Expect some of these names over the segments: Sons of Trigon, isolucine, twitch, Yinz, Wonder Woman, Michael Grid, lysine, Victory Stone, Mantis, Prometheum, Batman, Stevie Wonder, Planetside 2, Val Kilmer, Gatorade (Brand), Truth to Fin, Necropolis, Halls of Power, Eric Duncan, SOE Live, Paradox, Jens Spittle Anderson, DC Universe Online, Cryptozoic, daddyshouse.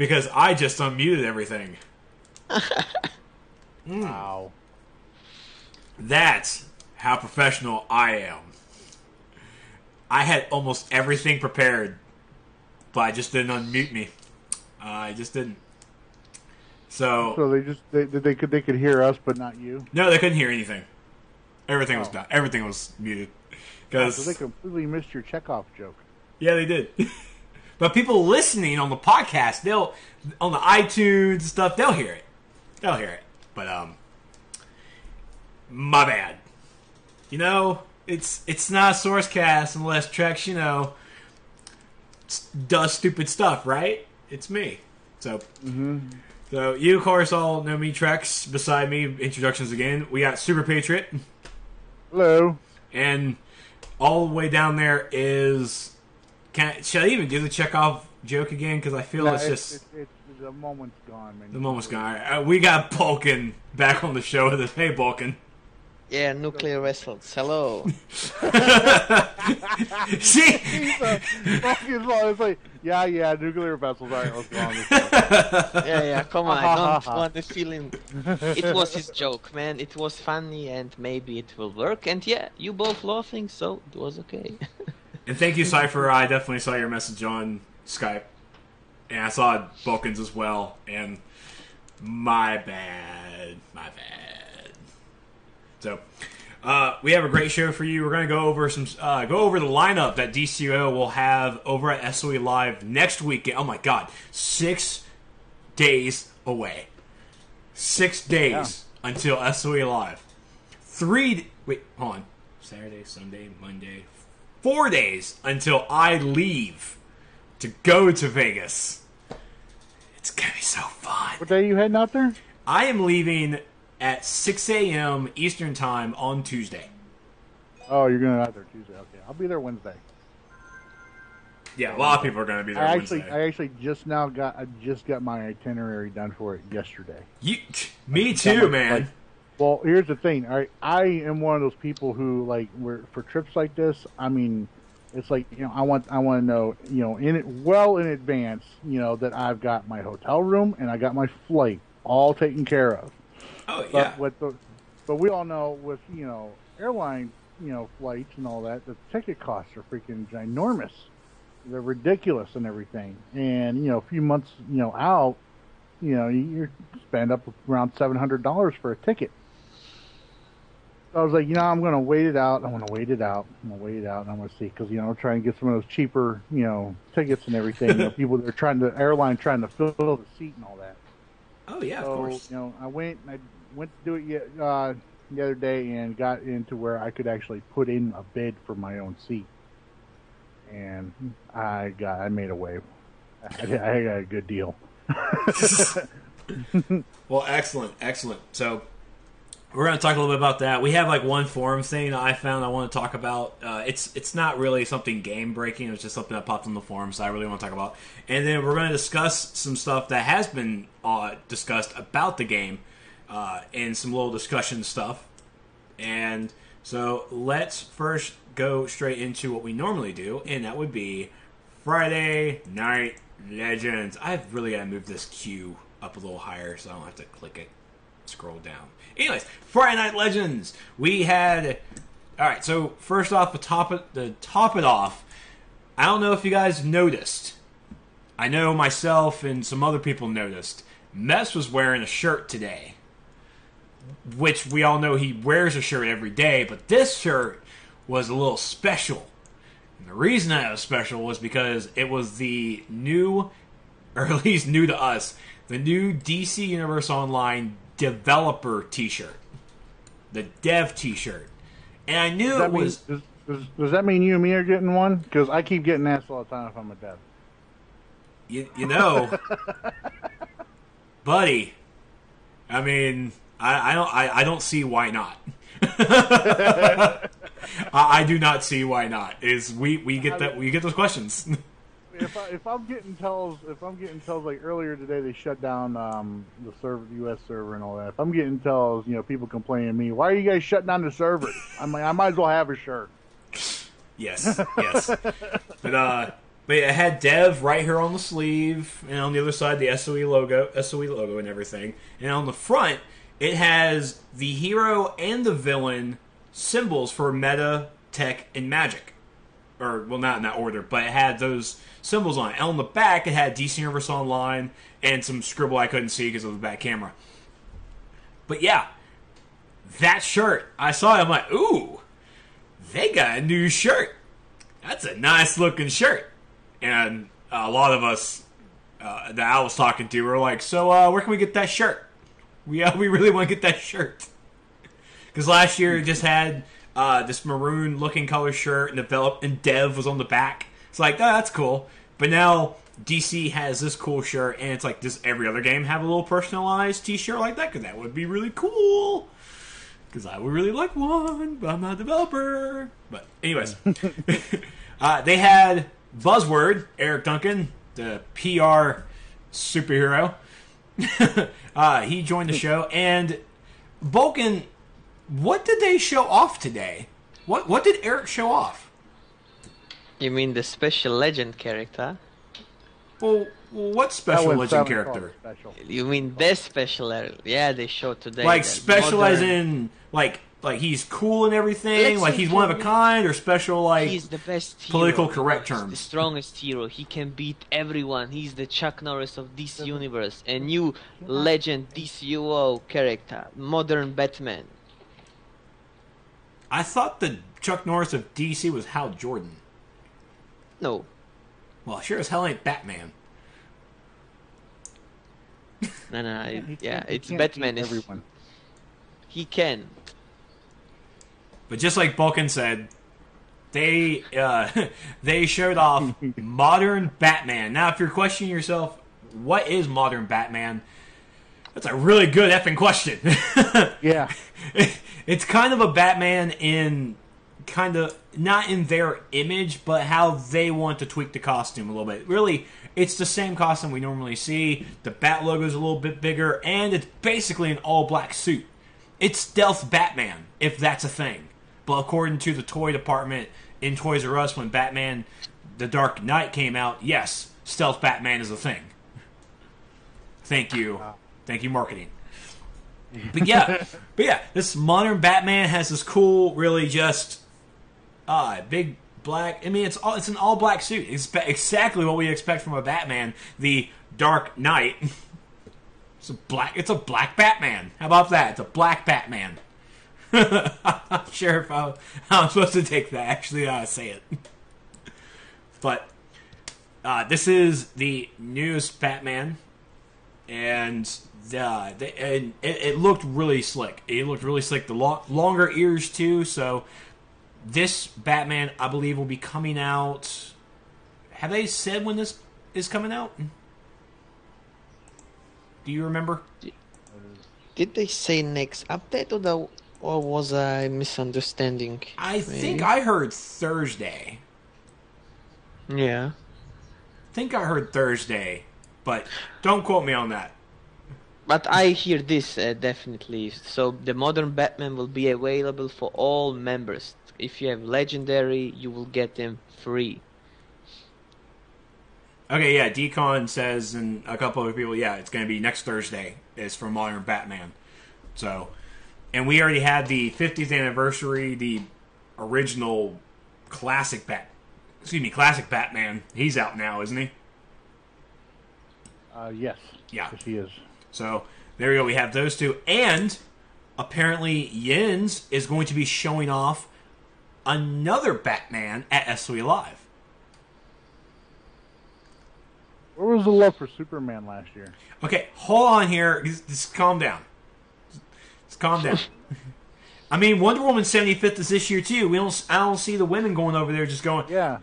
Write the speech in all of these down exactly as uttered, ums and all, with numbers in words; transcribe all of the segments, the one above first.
because I just unmuted everything. Mm. Wow. That's how professional I am. I had almost everything prepared, but I just didn't unmute me. Uh, I just didn't. So, so they just they, they could they could hear us, but not you. No, they couldn't hear anything. Everything oh. was done. Everything was muted. Cause, oh, so they completely missed your Chekhov joke. Yeah, they did. But people listening on the podcast, they'll on the iTunes stuff, they'll hear it. They'll hear it. But um, my bad. You know, it's it's not Sourcecast unless Trex, you know, does stupid stuff, right? It's me. So, mm-hmm. so you, of course, all know me, Trex. Beside me, introductions again. We got Super Patriot. Hello. And all the way down there is... Can I, should I even do the Chekhov joke again? Because I feel no, it's, it's just... It's, it's, the moment's gone, man. The moment's gone. Right. We got Balkan back on the show with us. Hey, Balkan. Yeah, nuclear vessels. Hello. See? Fucking long. It's like, yeah, yeah, nuclear vessels. All right, let's go on this one. Yeah, yeah, come on. I don't want the feeling. It was his joke, man. It was funny, and maybe it will work. And yeah, you both laughing, so it was okay. And thank you, Cypher. I definitely saw your message on Skype. And I saw Vulcan's as well. And my bad. My bad. So, uh, we have a great show for you. We're going to go over some, uh, go over the lineup that D C O will have over at S O E Live next weekend. Oh, my God. Six days away. Six days yeah. until S O E Live. Three... D- Wait, hold on. Saturday, Sunday, Monday... Four days until I leave to go to Vegas. It's going to be so fun. What day are you heading out there? I am leaving at six a.m. Eastern Time on Tuesday. Oh, you're going out there Tuesday. Okay, I'll be there Wednesday. Yeah, a lot of people are going to be there I Wednesday. Actually, I actually just now got I just got my itinerary done for it yesterday. You, me too, like, man. Like, Well, here's the thing. I I am one of those people who like we're, for trips like this. I mean, it's like you know I want I want to know you know in it well in advance you know that I've got my hotel room and I got my flight all taken care of. Oh but yeah. With the, but we all know with you know airline you know flights and all that the ticket costs are freaking ginormous. They're ridiculous and everything. And you know a few months you know out, you know you spend up around seven hundred dollars for a ticket. I was like, you know, I'm going to wait it out. I'm going to wait it out. I'm going to wait it out, and I'm going to see. Because, you know, I'm trying to get some of those cheaper, you know, tickets and everything. You know, people that are trying to, airline trying to fill the seat and all that. Oh, yeah, so, of course. You know, I went I went to do it yet, uh, the other day and got into where I could actually put in a bid for my own seat. And I got, I made a wave. I, I got a good deal. Well, excellent, excellent. So... We're going to talk a little bit about that. We have like one forum thing that I found I want to talk about. Uh, it's it's not really something game breaking. It was just something that popped on the forum, so I really want to talk about. And then we're going to discuss some stuff that has been uh, discussed about the game uh, and some little discussion stuff. And so let's first go straight into what we normally do, and that would be Friday Night Legends. I've really got to move this queue up a little higher so I don't have to click it. Scroll down. Anyways, Friday Night Legends. We had... Alright, so first off, the top, it, the top it off, I don't know if you guys noticed. I know myself and some other people noticed. Meps was wearing a shirt today. Which we all know he wears a shirt every day, but this shirt was a little special. And the reason that it was special was because it was the new, or at least new to us, the new D C Universe Online developer t-shirt, the dev t-shirt, and I knew it was. Does, does, does that mean you and me are getting one? Because I keep getting asked all the time if I'm a dev. You, you know, buddy. I mean, I, I don't. I, I don't see why not. I, I do not see why not. Is we, we get that we get those questions. If, I, if I'm getting tells, if I'm getting tells, like earlier today, they shut down um, the server, the U S server, and all that. If I'm getting tells, you know, people complaining to me, why are you guys shutting down the server? I'm like, I might as well have a shirt. Yes, yes. But uh, But yeah, it had Dev right here on the sleeve, and on the other side, the S O E logo, S O E logo and everything. And on the front, it has the hero and the villain symbols for meta, tech, and magic. Or, well, not in that order, but it had those symbols on it. And on the back, it had D C Universe Online and some scribble I couldn't see because of the back camera. But yeah, that shirt, I saw it, I'm like, ooh, they got a new shirt. That's a nice-looking shirt. And a lot of us uh, that I was talking to were like, so uh, where can we get that shirt? We, uh, we really want to get that shirt. Because last year it just had uh, this maroon-looking color shirt, and, develop, and Dev was on the back. It's like, oh, that's cool. But now D C has this cool shirt, and it's like, does every other game have a little personalized t-shirt like that? Because that would be really cool. Because I would really like one, but I'm not a developer. But anyways, uh, they had Buzzword, Eric Duncan, the P R superhero. uh, he joined the show. And Vulcan, what did they show off today? What what did Eric show off? You mean the special legend character? Well, what special legend character? Special. You mean the special? Yeah, they showed today. Like special as in like like he's cool and everything. Let's like he's he one of a kind, or special like he's the best hero. Political correct terms. He's the strongest hero. He can beat everyone. He's the Chuck Norris of D C Universe. A new legend D C O character, modern Batman. I thought the Chuck Norris of D C was Hal Jordan. No. Well, sure as hell ain't Batman. No, no, I, yeah, it's Batman. Everyone. He can. But just like Balkan said, they uh, they showed off modern Batman. Now, if you're questioning yourself, what is modern Batman? That's a really good effing question. Yeah, it's kind of a Batman in. Kind of not in their image, but how they want to tweak the costume a little bit. Really, it's the same costume we normally see. The bat logo is a little bit bigger, and it's basically an all-black suit. It's stealth Batman, if that's a thing. But according to the toy department in Toys R Us, when Batman: The Dark Knight came out, yes, stealth Batman is a thing. Thank you, thank you, marketing. But yeah, but yeah, this modern Batman has this cool, really just. Ah, big black. I mean, it's all, it's an all black suit. It's exactly what we expect from a Batman, the Dark Knight. It's a black. It's a black Batman. How about that? It's a black Batman. I'm not sure if I'm, how I'm supposed to take that. Actually, I uh, say it. But uh, this is the newest Batman, and uh, the and it, it looked really slick. It looked really slick. The lo- longer ears too. So. This Batman, I believe, will be coming out. Have they said when this is coming out? Do you remember? Did they say next update, or, the, or was I misunderstanding? I Maybe. think I heard Thursday. Yeah. I think I heard Thursday, but don't quote me on that. But I hear this, uh, definitely. So the modern Batman will be available for all members. If you have Legendary, you will get them free. Okay, yeah, Decon says, and a couple other people, yeah, it's going to be next Thursday. It's for Modern Batman. So, and we already had the fiftieth anniversary, the original classic Bat, excuse me, classic Batman. He's out now, isn't he? Uh, yes. Yeah. Yes, he is. So, there we go, we have those two. And, apparently, Yinz is going to be showing off another Batman at S O E Live. Where was the love for Superman last year? Okay, hold on here. Just, just calm down. Just calm down. I mean, Wonder Woman seventy-fifth is this year too. We don't. I don't see the women going over there just going. Yeah.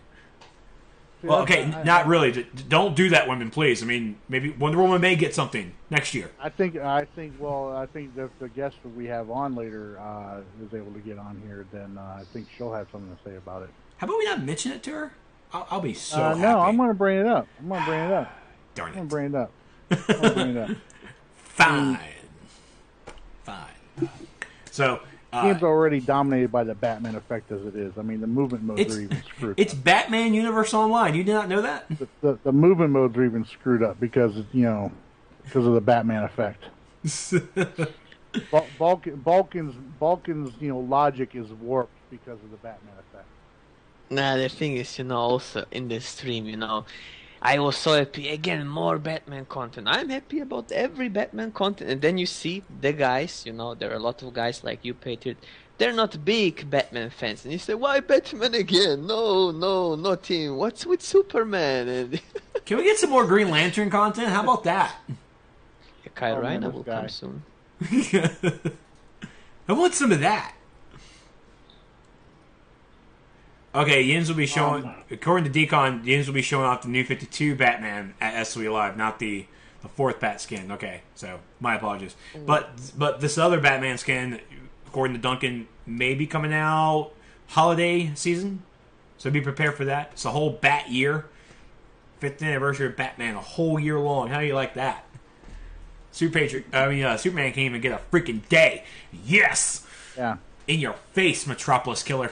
See, well, okay, I, not really. Don't do that, women, please. I mean, maybe Wonder Woman may get something next year. I think. I think. Well, I think if the guest that we have on later uh, is able to get on here, then uh, I think she'll have something to say about it. How about we not mention it to her? I'll, I'll be so uh, happy. No, I'm going to bring it up. I'm going to bring it up. Darn it! I'm going to bring it up. I'm going to bring it up. Fine. Fine. So The game's uh, already dominated by the Batman effect as it is. I mean, the movement modes are even screwed it's up. It's Batman Universe Online. You did not know that? The, the, the movement modes are even screwed up because, you know, because of the Batman effect. Bul- Balkan, Balkan's, Balkan's, you know, logic is warped because of the Batman effect. Nah, the thing is, you know, also in the stream, you know, I was so happy. Again, more Batman content. I'm happy about every Batman content. And then you see the guys, you know, there are a lot of guys like you, Patriot. They're not big Batman fans. And you say, why Batman again? No, no, no team. What's with Superman? And can we get some more Green Lantern content? How about that? Yeah, Kyle oh, Reiner will guy. come soon. I want some of that. Okay, Yinz will be showing, um, according to Decon, Yinz will be showing off the new fifty-two Batman at S O E Live, not the, the fourth Bat skin. Okay, so my apologies. But but this other Batman skin, according to Duncan, may be coming out holiday season. So be prepared for that. It's a whole Bat year. fiftieth anniversary of Batman, a whole year long. How do you like that? Super Patriot, I mean, uh, Superman can't even get a freaking day. Yes! Yeah. In your face, Metropolis Killer.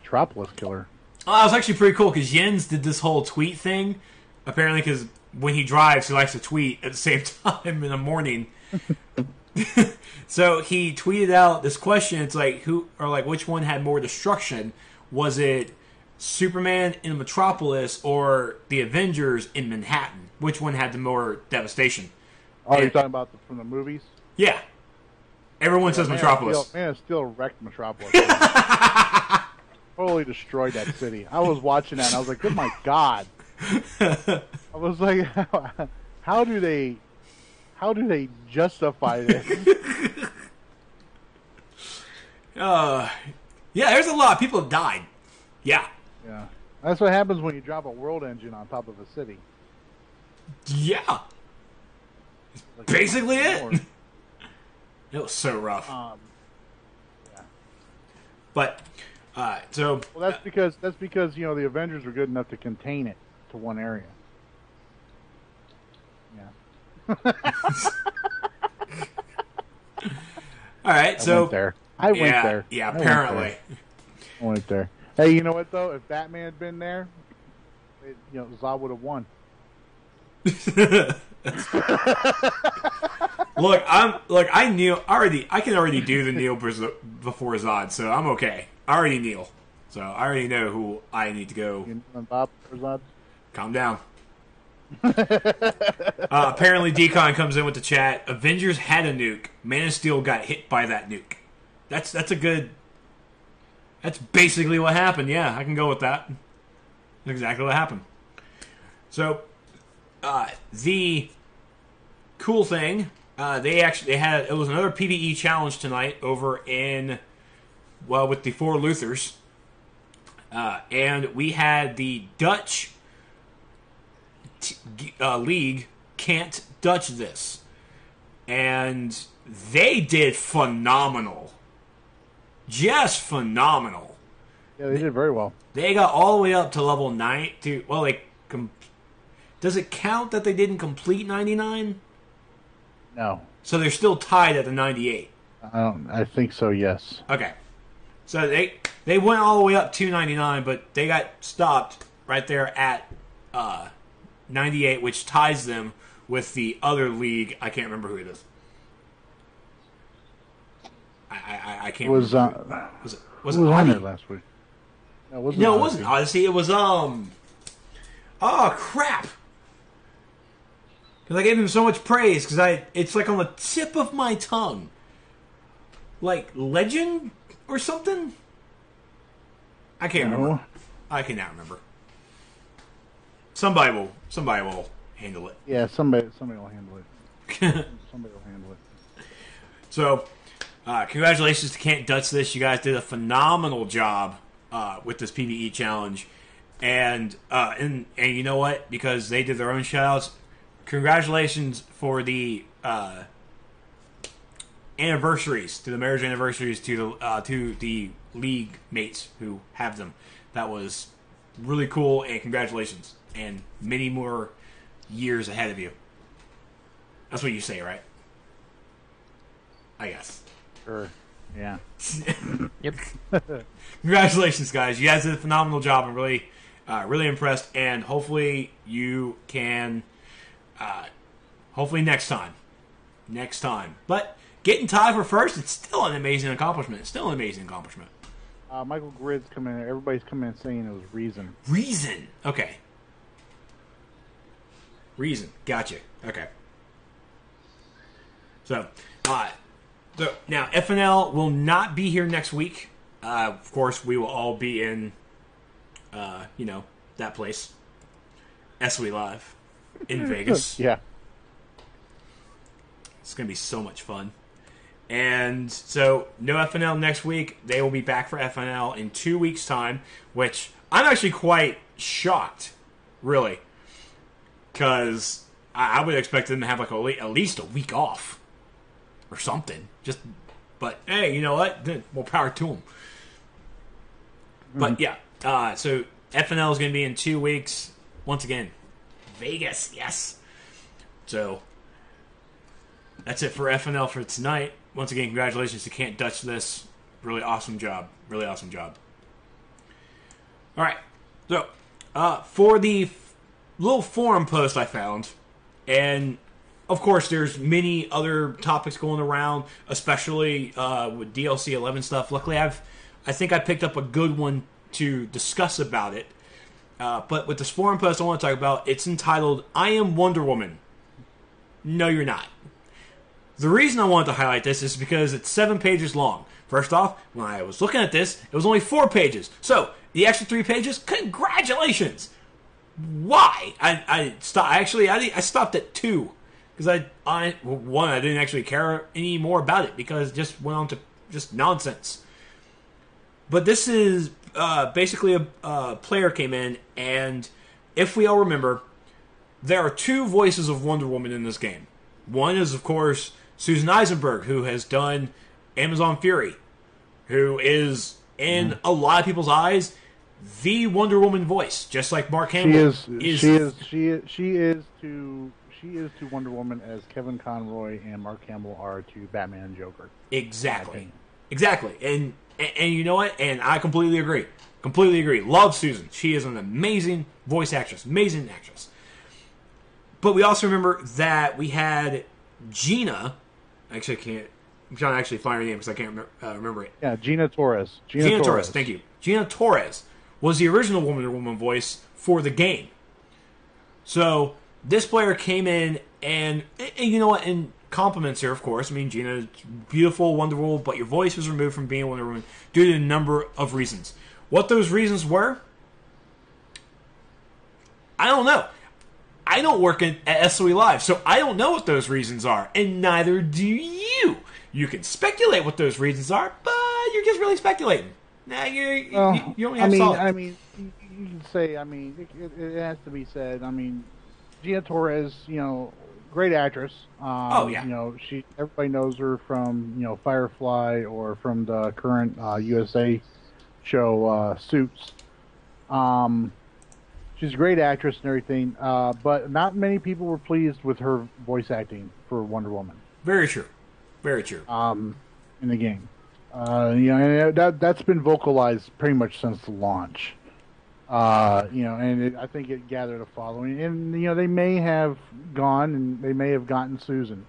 Metropolis Killer. Oh, that was actually pretty cool because Jens did this whole tweet thing. Apparently, because when he drives, he likes to tweet at the same time in the morning. So he tweeted out this question. It's like who or like which one had more destruction? Was it Superman in Metropolis or the Avengers in Manhattan? Which one had the more devastation? Oh, and, you're talking about the, from the movies? Yeah. Everyone yeah, says man, Metropolis. Still, man, still wrecked Metropolis. Totally destroyed that city. I was watching that and I was like, oh my god. I was like, how, how do they how do they justify this? Uh, yeah, there's a lot. People have died. Yeah. Yeah. That's what happens when you drop a world engine on top of a city. Yeah. Like, basically it. It. It was so rough. Um, yeah. But Uh, so well, that's because that's because you know the Avengers were good enough to contain it to one area. Yeah. All right. I so went there. I yeah, went there. Yeah. Apparently. I went there. I went there. Hey, you know what though? If Batman had been there, it, you know, Zod would have won. Look, I'm look. I knew already. I can already do the kneel before Zod, so I'm okay. I already kneel, so I already know who I need to go. Bob, calm down. uh, apparently, Decon comes in with the chat. Avengers had a nuke. Man of Steel got hit by that nuke. That's that's a good. That's basically what happened. Yeah, I can go with that. That's exactly what happened. So, uh, the cool thing uh, they actually they had it was another P V E challenge tonight over in. Well, with the four Luthers. Uh, and we had the Dutch t- uh, League can't Dutch this. And they did phenomenal. Just phenomenal. Yeah, they did very well. They got all the way up to level nine. To, well, they com- does it count that they didn't complete ninety-nine? No. So they're still tied at the ninety-eight. Um, I think so, yes. Okay. So they they went all the way up to ninety-nine, but they got stopped right there at uh, ninety-eight, which ties them with the other league. I can't remember who it is. I I, I can't was, remember. Uh, was it was, it was on there last week? No, wasn't no it wasn't Odyssey. It was, um... oh, crap! Because I gave him so much praise, because I it's like on the tip of my tongue. Like, Legend... or something? I can't no. remember. I cannot remember. Somebody will. Somebody will handle it. Yeah, somebody. Somebody will handle it. Somebody will handle it. So, uh, congratulations to Can't Dutch This. You guys did a phenomenal job uh, with this P V E challenge, and uh, and and you know what? Because they did their own shoutouts. Congratulations for the. Uh, Anniversaries to the marriage anniversaries to the uh, to the league mates who have them. That was really cool, and congratulations, and many more years ahead of you. That's what you say, right? I guess. Sure. Yeah. Yep. Congratulations, guys. You guys did a phenomenal job. I'm really, uh, really impressed, and hopefully you can, uh, hopefully next time. Next time. But getting tied for first, it's still an amazing accomplishment. It's still an amazing accomplishment. Uh, Michael Grid's coming in. Everybody's coming in saying it was Reason. Reason. Okay. Reason. Gotcha. Okay. So, uh, so now F N L will not be here next week. Uh, of course, we will all be in, uh, you know, that place, S O E Live, in Vegas. Yeah. It's going to be so much fun. And so, no F N L next week. They will be back for F N L in two weeks' time, which I'm actually quite shocked, really, because I, I would expect them to have like a, at least a week off. Or something. Just, but hey, you know what? More power to them. Mm-hmm. But yeah, uh, so F N L is going to be in two weeks. Once again, Vegas, yes. So that's it for F N L for tonight. Once again, congratulations to Can't Dutch This. Really awesome job. Really awesome job. All right. So uh, for the f- little forum post I found, and of course, there's many other topics going around, especially uh, with D L C eleven stuff. Luckily, I've, I think I picked up a good one to discuss about it. Uh, but with this forum post I want to talk about, it's entitled, I Am Wonder Woman. No, you're not. The reason I wanted to highlight this is because it's seven pages long. First off, when I was looking at this, it was only four pages. So, the extra three pages, congratulations! Why? I, I stopped, actually, I, I stopped at two. Because I, I, well, one, I didn't actually care any more about it because it just went on to just nonsense. But this is uh, basically a uh, player came in, and if we all remember, there are two voices of Wonder Woman in this game. One is, of course, Susan Eisenberg, who has done Amazon Fury, who is, in mm. a lot of people's eyes, the Wonder Woman voice, just like Mark Hamill. She is, is, she is, she is, she is to... She is to Wonder Woman as Kevin Conroy and Mark Hamill are to Batman and Joker. Exactly. Exactly. And, and and you know what? And I completely agree. Completely agree. Love Susan. She is an amazing voice actress. Amazing actress. But we also remember that we had Gina. Actually, I can't. I'm trying to actually find her name because I can't remember, uh, remember it. Yeah, Gina Torres. Gina, Gina Torres. Torres. Thank you. Gina Torres was the original Wonder Woman voice for the game. So this player came in, and, and you know what, and compliments here, of course. I mean, Gina, beautiful, wonderful, but your voice was removed from being Wonder Woman due to a number of reasons. What those reasons were, I don't know. I don't work in, at S O E Live, so I don't know what those reasons are, and neither do you. You can speculate what those reasons are, but you're just really speculating. Now you're, well, you, you only have I mean, solid. I mean, you can say, I mean, it, it has to be said, I mean, Gina Torres, you know, great actress. Um, oh yeah. You know, she everybody knows her from you know Firefly or from the current uh, U S A show uh, Suits. Um, she's a great actress and everything, uh, but not many people were pleased with her voice acting for Wonder Woman. Very true. Very true. Um, in the game, uh, you know, and that that's been vocalized pretty much since the launch. Uh, you know, and it, I think it gathered a following. And, you know, they may have gone and they may have gotten Susan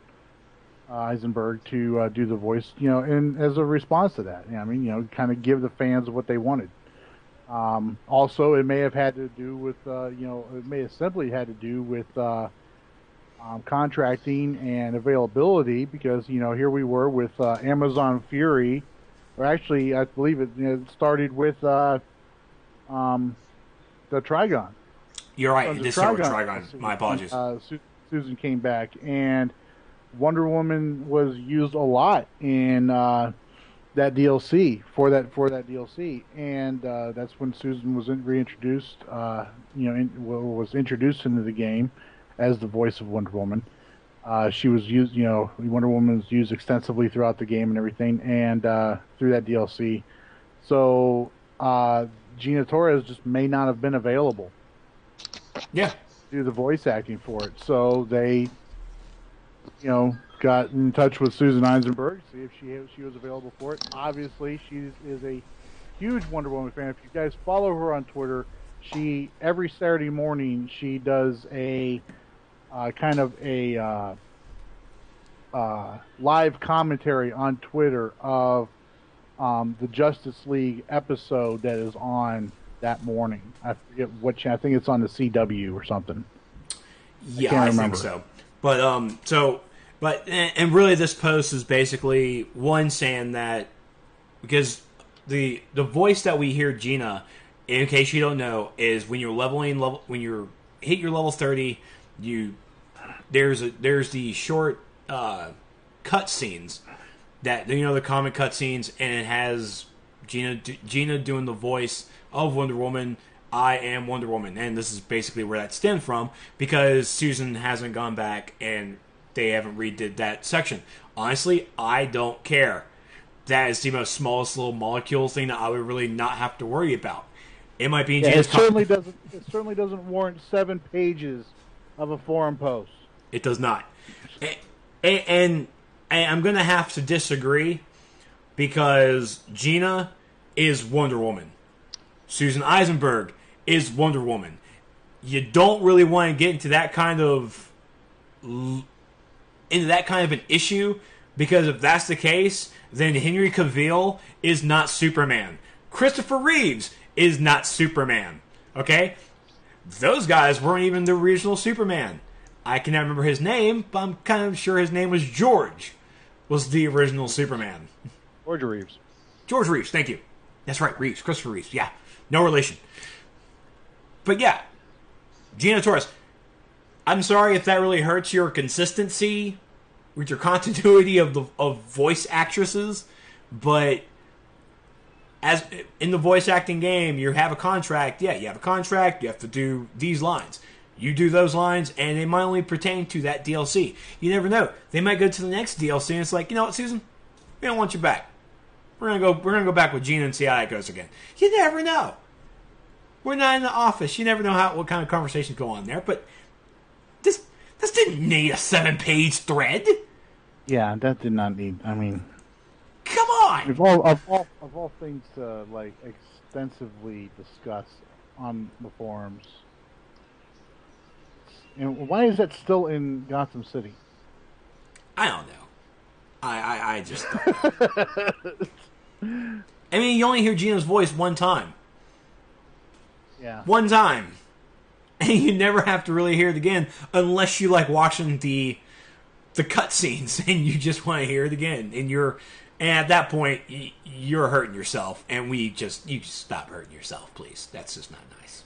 uh, Eisenberg to uh, do the voice, you know, and as a response to that, you know, I mean, you know, kind of give the fans what they wanted. Um, also, it may have had to do with, uh, you know, it may have simply had to do with uh, um, contracting and availability because, you know, here we were with uh, Amazon Fury, or actually, I believe it, you know, it started with Uh, Um, the Trigon. You're right. So it did start with Trigon. My apologies. Uh, Susan came back, and Wonder Woman was used a lot in uh, that D L C for that for that D L C, and uh, that's when Susan was reintroduced. Uh, you know, in, was introduced into the game as the voice of Wonder Woman. Uh, she was used. You know, Wonder Woman was used extensively throughout the game and everything, and uh, through that D L C. So. Uh, Gina Torres just may not have been available. Yeah. To do the voice acting for it. So they, you know, got in touch with Susan Eisenberg, see if she, she was available for it. Obviously, she is a huge Wonder Woman fan. If you guys follow her on Twitter, she every Saturday morning she does a uh, kind of a uh, uh, live commentary on Twitter of um, the Justice League episode that is on that morning. I forget which. I think it's on the C W or something. Yeah, I, I think so. But um, so but and really, this post is basically one saying that because the the voice that we hear, Gina, in case you don't know, is when you're leveling level when you're hit your level thirty, you there's a there's the short uh, cutscenes that you know the comic cutscenes, and it has Gina Gina doing the voice of Wonder Woman. I am Wonder Woman, and this is basically where that stemmed from, because Susan hasn't gone back and they haven't redid that section. Honestly, I don't care. That is the most smallest little molecule thing that I would really not have to worry about. It might be. Yeah, it certainly com- doesn't. It certainly doesn't warrant seven pages of a forum post. It does not. And, and, and I'm going to have to disagree, because Gina is Wonder Woman. Susan Eisenberg is Wonder Woman. You don't really want to get into that kind of into that kind of an issue, because if that's the case, then Henry Cavill is not Superman. Christopher Reeves is not Superman. Okay? Those guys weren't even the original Superman. I cannot remember his name, but I'm kind of sure his name was George. Was the original Superman. George Reeves. George Reeves, thank you. That's right, Reeves. Christopher Reeves, yeah. No relation. But yeah, Gina Torres, I'm sorry if that really hurts your consistency with your continuity of the of voice actresses, but as in the voice acting game, you have a contract. Yeah, you have a contract. You have to do these lines. You do those lines, and they might only pertain to that D L C. You never know. They might go to the next D L C, and it's like, you know what, Susan? We don't want you back. We're gonna go. We're gonna go back with Gina and see how that goes again. You never know. We're not in the office. You never know how what kind of conversations go on there. But this this didn't need a seven page thread. Yeah, that did not need. I mean, come on. Of all of all, of all things to like extensively discuss on the forums, and why is that still in Gotham City? I don't know. I I, I just. Don't. I mean, you only hear Gina's voice one time. Yeah. One time. And you never have to really hear it again unless you like watching the the cutscenes and you just want to hear it again. And you're and at that point, you're hurting yourself. And we just, you just stop hurting yourself, please. That's just not nice.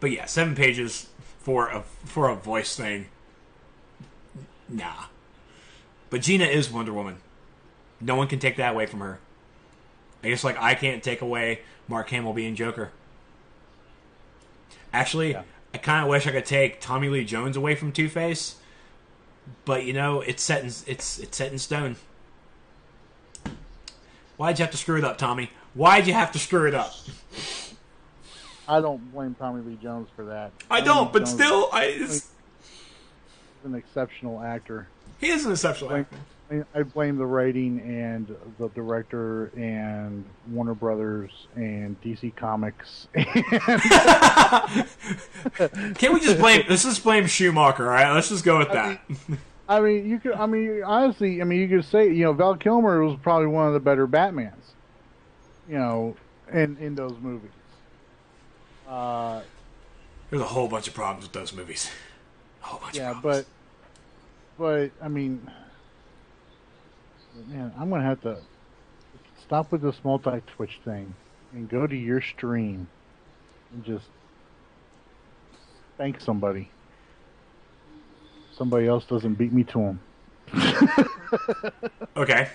But yeah, seven pages for a, for a voice thing. Nah. But Gina is Wonder Woman. No one can take that away from her. I guess, like, I can't take away Mark Hamill being Joker. Actually, yeah. I kind of wish I could take Tommy Lee Jones away from Two-Face, but, you know, it's set in, it's, it's set in stone. Why'd you have to screw it up, Tommy? Why'd you have to screw it up? I don't blame Tommy Lee Jones for that. I Tommy don't, Lee but Jones, still, I... It's... He's an exceptional actor. He is an exceptional blame, actor. I blame the writing and the director and Warner Brothers and D C Comics. And Can't we just blame? Let's just blame Schumacher. All right, let's just go with that. I mean, I mean, you could. I mean, honestly, I mean, you could say, you know, Val Kilmer was probably one of the better Batmans, you know, in in those movies. Uh, There's a whole bunch of problems with those movies. A whole bunch yeah, of problems. but but I mean. Man, I'm going to have to stop with this multi-Twitch thing and go to your stream and just thank somebody. Somebody else doesn't beat me to him. Okay.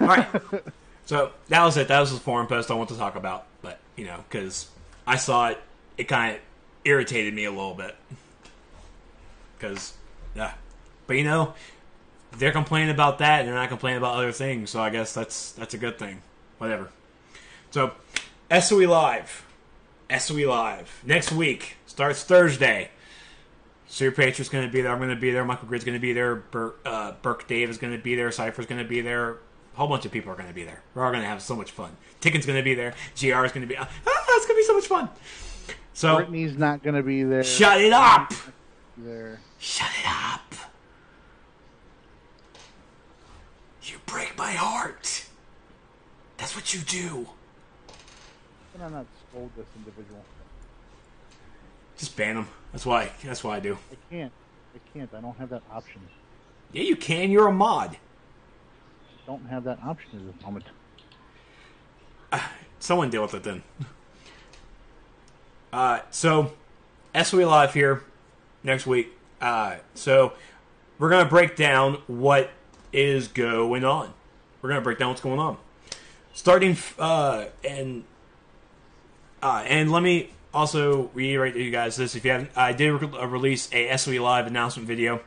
All right. So that was it. That was the forum post I want to talk about. But, you know, because I saw it, it kind of irritated me a little bit. Because, yeah. But, you know... They're complaining about that, and they're not complaining about other things, so I guess that's that's a good thing. Whatever. So, S O E Live. S O E Live. Next week. Starts Thursday. Super Patriot's going to be there. I'm going to be there. Michael Grid's going to be there. Bur- uh, Burke Dave is going to be there. Cypher's going to be there. A whole bunch of people are going to be there. We're all going to have so much fun. Ticken's going to be there. G R is going to be... Ah, it's going to be so much fun. So Brittany's not going to be there. Shut it up! There. Shut it up. You break my heart. That's what you do. Can I not scold this individual? Just ban them. That's why. That's why I do. I can't. I can't. I don't have that option. Yeah, you can. You're a mod. I don't have that option at this moment. Uh, someone deal with it then. uh, so, S O E Live here next week. Uh, so, we're going to break down what is going on. We're going to break down what's going on. Starting, uh, and, uh, and let me... Also, reiterate to you guys this: if you haven't, I did re- release a S O E Live announcement video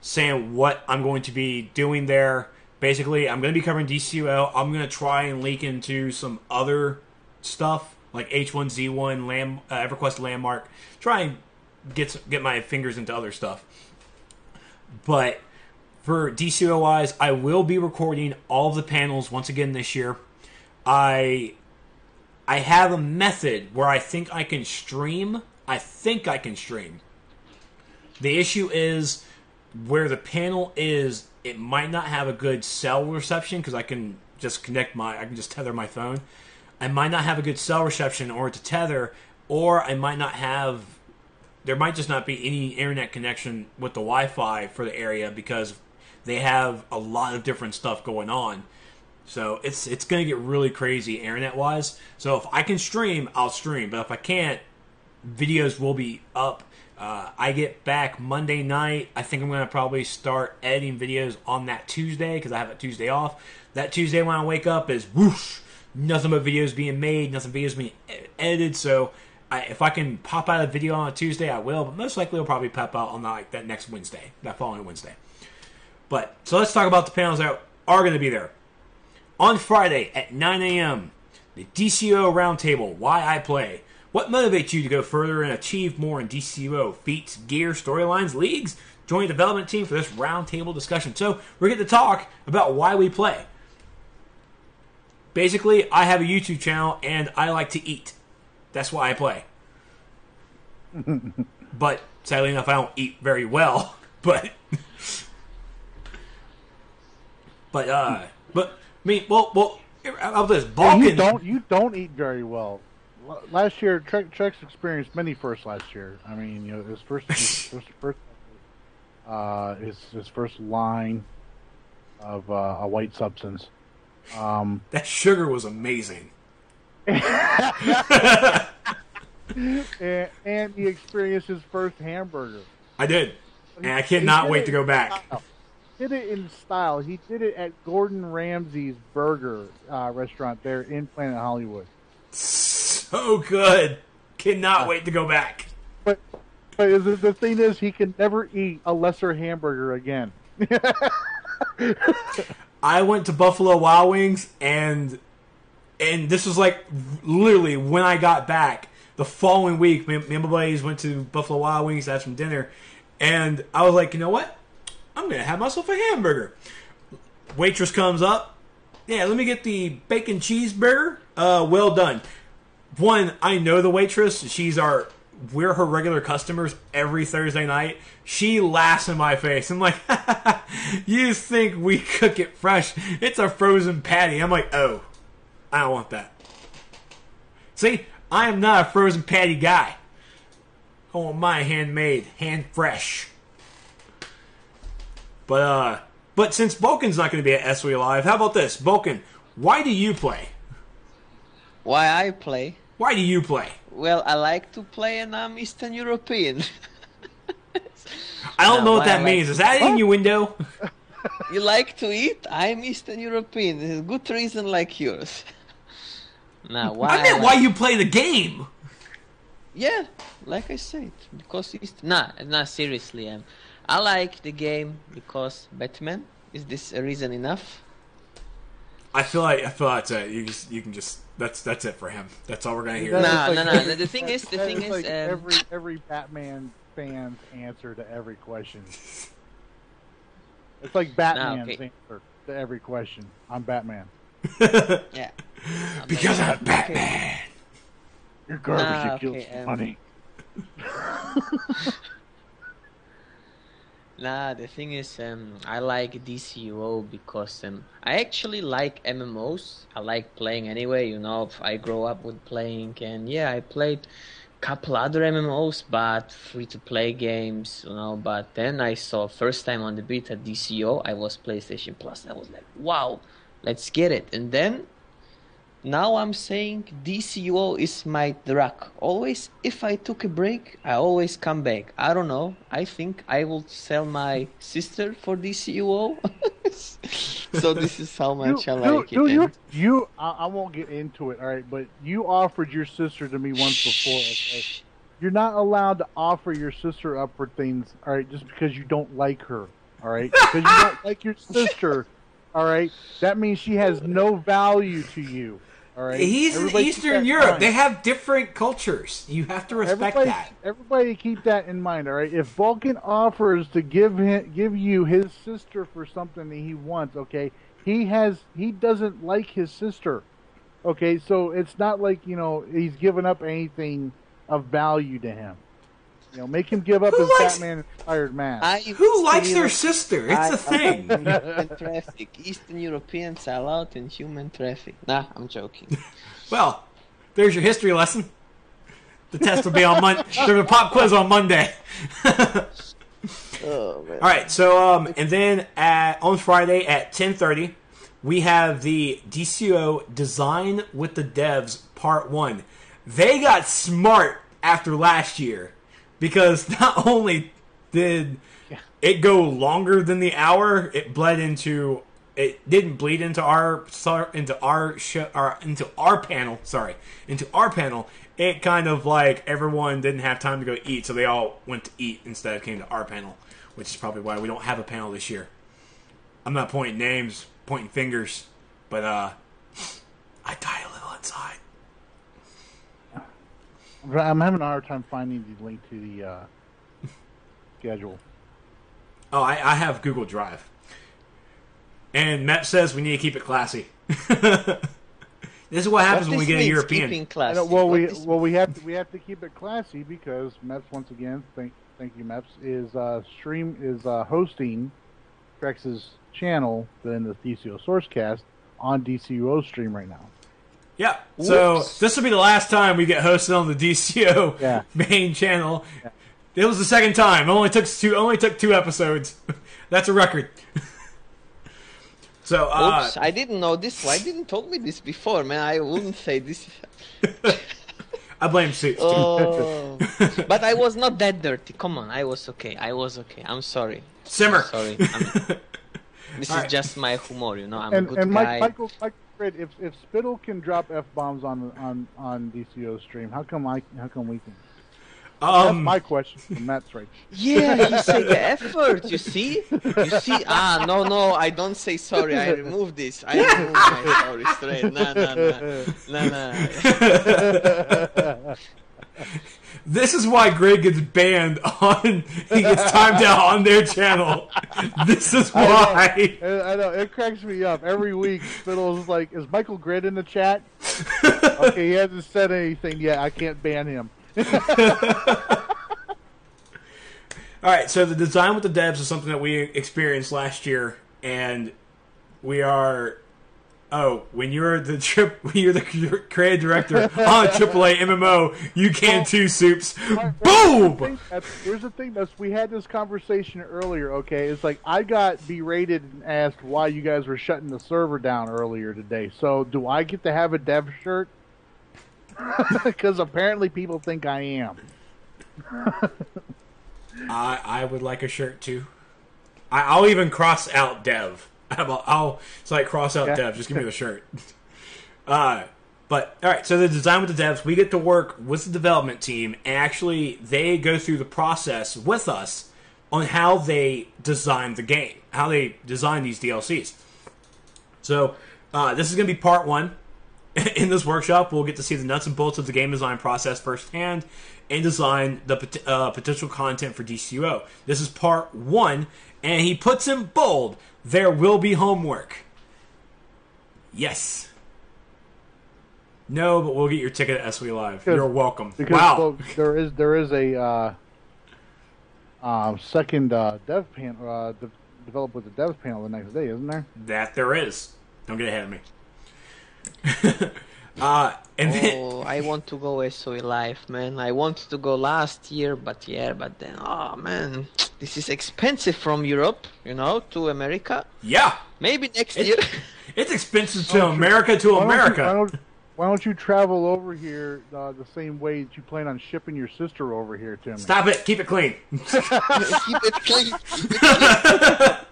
saying what I'm going to be doing there. Basically, I'm going to be covering D C O. I'm going to try and leak into some other stuff like H one Z one, Lam- uh, EverQuest Landmark. Try and get some, get my fingers into other stuff. But for D C O wise, I will be recording all of the panels once again this year. I. I have a method where I think I can stream. I think I can stream. The issue is where the panel is, it might not have a good cell reception because I can just connect my, I can just tether my phone. I might not have a good cell reception or to tether, or I might not have, there might just not be any internet connection with the Wi-Fi for the area because they have a lot of different stuff going on. So it's it's going to get really crazy internet-wise. So if I can stream, I'll stream. But if I can't, videos will be up. Uh, I get back Monday night. I think I'm going to probably start editing videos on that Tuesday because I have a Tuesday off. That Tuesday when I wake up is whoosh. Nothing but videos being made. Nothing but videos being edited. So I, if I can pop out a video on a Tuesday, I will. But most likely it'll probably pop out on the, like, that next Wednesday, that following Wednesday. But so let's talk about the panels that are going to be there. On Friday at nine a.m., the D C O Roundtable, Why I Play. What motivates you to go further and achieve more in D C O? Feats, gear, storylines, leagues? Join the development team for this roundtable discussion. So we're getting to talk about why we play. Basically, I have a YouTube channel, and I like to eat. That's why I play. But, sadly enough, I don't eat very well. But, but, uh, but... I mean, well, well, I'll do this. Balkan. You don't, you don't eat very well. Last year, Trex, Trex experienced many firsts last year. I mean, you know, his first, his first, first uh, his his first line of uh, a white substance. Um, that sugar was amazing. and, and he experienced his first hamburger. I did, and I cannot wait to go back. Oh. Did it in style. He did it at Gordon Ramsay's burger uh, restaurant there in Planet Hollywood. So good. Cannot uh, wait to go back. But but the thing is, he can never eat a lesser hamburger again. I went to Buffalo Wild Wings, and and this was like literally when I got back the following week. Me, me and my buddies went to Buffalo Wild Wings to have some dinner, and I was like, you know what? I'm going to have myself a hamburger. Waitress comes up. Yeah, let me get the bacon cheeseburger. Uh, well done. One, I know the waitress. She's our, we're her regular customers every Thursday night. She laughs in my face. I'm like, you think we cook it fresh? It's a frozen patty. I'm like, oh, I don't want that. See, I am not a frozen patty guy. I want my handmade, hand fresh. But uh, but since Vulcan's not going to be at S O E Live, how about this? Vulcan, why do you play? Why I play? Why do you play? Well, I like to play and I'm Eastern European. I don't no, know what that I means. Like... Is that an innuendo? You like to eat? I'm Eastern European. There's a good reason like yours. Now, why I meant I like... why you play the game. Yeah, like I said. Because East... Nah, nah, seriously, I'm... I like the game because Batman. Is this a reason enough? I feel like I feel like that's it. You just you can just that's that's it for him. That's all we're gonna hear. No, no, no. The thing is, the thing is, like um, every every Batman fan's answer to every question. It's like Batman's no, okay. answer to every question. I'm Batman. Yeah. I'm because Batman. I'm Batman. Okay. Your garbage no, okay, kills um... money. Nah, the thing is, um, I like D C O because um, I actually like M M Os. I like playing anyway, you know. I grew up with playing, and yeah, I played a couple other M M Os, but free-to-play games, you know. But then I saw first time on the beta D C O, I was PlayStation Plus. I was like, wow, let's get it. And then, now I'm saying D C O is my drug. Always, if I took a break, I always come back. I don't know. I think I will sell my sister for D C O. So this is how much you, I like do, it. Do you, you, I, I won't get into it, all right? But you offered your sister to me once before. Okay? You're not allowed to offer your sister up for things, all right, just because you don't like her, all right? Because you don't like your sister, all right? That means she has no value to you. All right. He's everybody in Eastern Europe. Mind. They have different cultures. You have to respect everybody, that. Everybody keep that in mind, all right? If Vulcan offers to give him, give you his sister for something that he wants, okay, he has he doesn't like his sister, okay? So it's not like, you know, he's giving up anything of value to him. You know, make him give up who his likes, Batman inspired man. I, who likes their sister? It's I, a thing. Human traffic. Eastern Europeans are out in human traffic. Nah, I'm joking. Well, there's your history lesson. The test will be on Monday. There's a pop quiz on Monday. Oh, man. All right. So, um, and then at, on Friday at ten thirty, we have the D C O Design with the Devs Part One. They got smart after last year. Because not only did it go longer than the hour, it bled into it didn't bleed into our into our show, our into our panel. Sorry, into our panel. It kind of like everyone didn't have time to go eat, so they all went to eat instead of came to our panel, which is probably why we don't have a panel this year. I'm not pointing names, pointing fingers, but uh, I die a little inside. I'm having a hard time finding the link to the uh, schedule. Oh, I, I have Google Drive. And Meps says we need to keep it classy. This is what happens what when we get a European. Know, well, what we well we have to, we have to keep it classy because Meps once again, thank thank you Meps, is uh, stream is uh, hosting Trex's channel in the D C O Sourcecast on D C O stream right now. Yeah, so Whoops. This will be the last time we get hosted on the D C O yeah. main channel. Yeah. It was the second time. It only took two. Only took two episodes. That's a record. So, uh, Oops, I didn't know this. Why didn't you tell me this before, man? I wouldn't say this. I blame Suits. Oh, but I was not that dirty. Come on, I was okay. I was okay. I'm sorry. Simmer. I'm sorry. I'm... This All is right. just my humor, you know. I'm and, a good and guy. And Michael, Michael Grid, if if Spittle can drop F bombs on on on D C O stream, how come I how come we can? Um, That's my question from Matt's right. Yeah, you say the effort. You see, you see. Ah, no, no, I don't say sorry. I remove this. I remove my sorry straight. No, no, no, no, no. This is why Greg gets banned on. He gets timed out on their channel. This is why. I know. I know. It cracks me up every week. Spittle's like, "Is Michael Grid in the chat?" Okay, he hasn't said anything yet. I can't ban him. All right. So the design with the devs is something that we experienced last year, and we are. Oh, when you're the trip, when you're the creative director on a triple A M M O, you can too, Soups. Right, Boom! Here's the, that's, here's the thing, that's we had this conversation earlier, okay? It's like, I got berated and asked why you guys were shutting the server down earlier today. So, do I get to have a dev shirt? Because apparently people think I am. I, I would like a shirt, too. I, I'll even cross out dev. I'll, I'll it's like cross out okay. devs. Just give me the shirt. Uh, but all right. So the design with the devs, we get to work with the development team, and actually they go through the process with us on how they design the game, how they design these D L Cs. So uh, this is going to be part one. in this workshop, we'll get to see the nuts and bolts of the game design process firsthand and design the pot- uh, potential content for D C O. This is part one, and he puts in bold, there will be homework. Yes. No, but we'll get your ticket at S O E Live. You're welcome. Because, wow. Well, there is there is a uh, uh, second uh, dev panel, uh, de- developed with the dev panel the next day, isn't there? That there is. Don't get ahead of me. uh, and oh, then... I want to go S O E Live, man. I wanted to go last year, but yeah, but then, oh, man, this is expensive from Europe, you know, to America. Yeah. Maybe next it's, year. It's expensive to oh, America to why America. Don't you, Why don't you travel over here uh, the same way that you plan on shipping your sister over here to me? Stop it. Keep it clean. Keep it clean.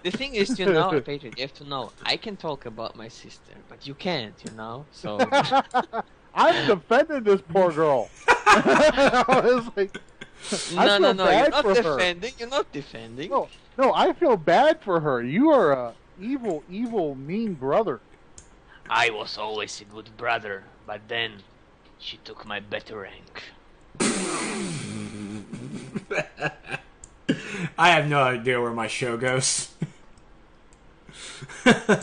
The thing is, you know, Patriot, you have to know, I can talk about my sister, but you can't, you know? So I've defended this poor girl. I was like, I no, no, no, you're not defending. Her. You're not defending. No, no, I feel bad for her. You are a evil, evil, mean brother. I was always a good brother, but then she took my better rank. I have no idea where my show goes. hey, uh,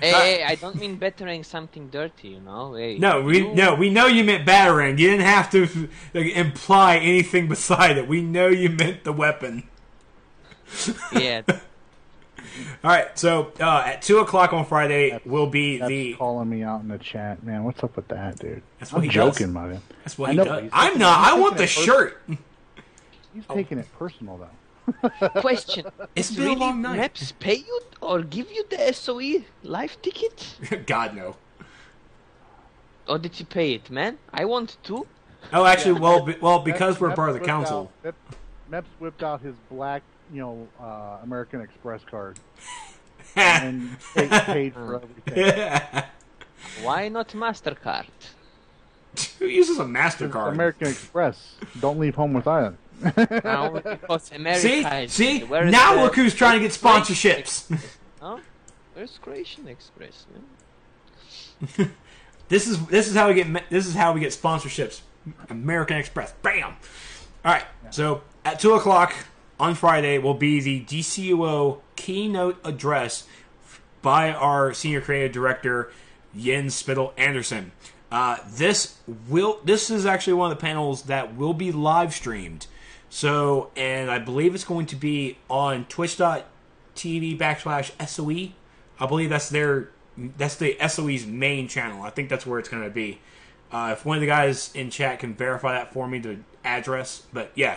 hey, I don't mean bettering something dirty, you know. Hey, no, we you... no, we know you meant battering. You didn't have to like, imply anything beside it. We know you meant the weapon. Yeah. All right, so uh, at two o'clock on Friday that's, will be that's the calling me out in the chat, man. What's up with that, dude? That's what I'm he joking, does. Man. That's what I he know, does. I'm not. I want the shirt. He's oh. taking it personal, though. Question: It's been really a long night. Meps pay you or give you the S O E Live ticket? God no. Or did you pay it, man? I want to. Oh, actually, yeah. well, be, well, because Meps, we're Meps part of the council. Out, Meps whipped out his black. You know, uh, American Express card. And they paid for everything. Why not MasterCard? Who uses a MasterCard? American Express. Don't leave home with iron. Now, see? See? Now the... look who's trying to get sponsorships. No? Where's Croatian Express? Man? this is this is how we get this is how we get sponsorships. American Express. Bam! Alright, yeah. So at two o'clock on Friday will be the D C O keynote address by our senior creative director, Jens Spittle Anderson. Uh, this will this is actually one of the panels that will be live streamed. So, and I believe it's going to be on twitch.tv backslash SOE. I believe that's their that's the S O E's main channel. I think that's where it's going to be. Uh, if one of the guys in chat can verify that for me, the address. But yeah.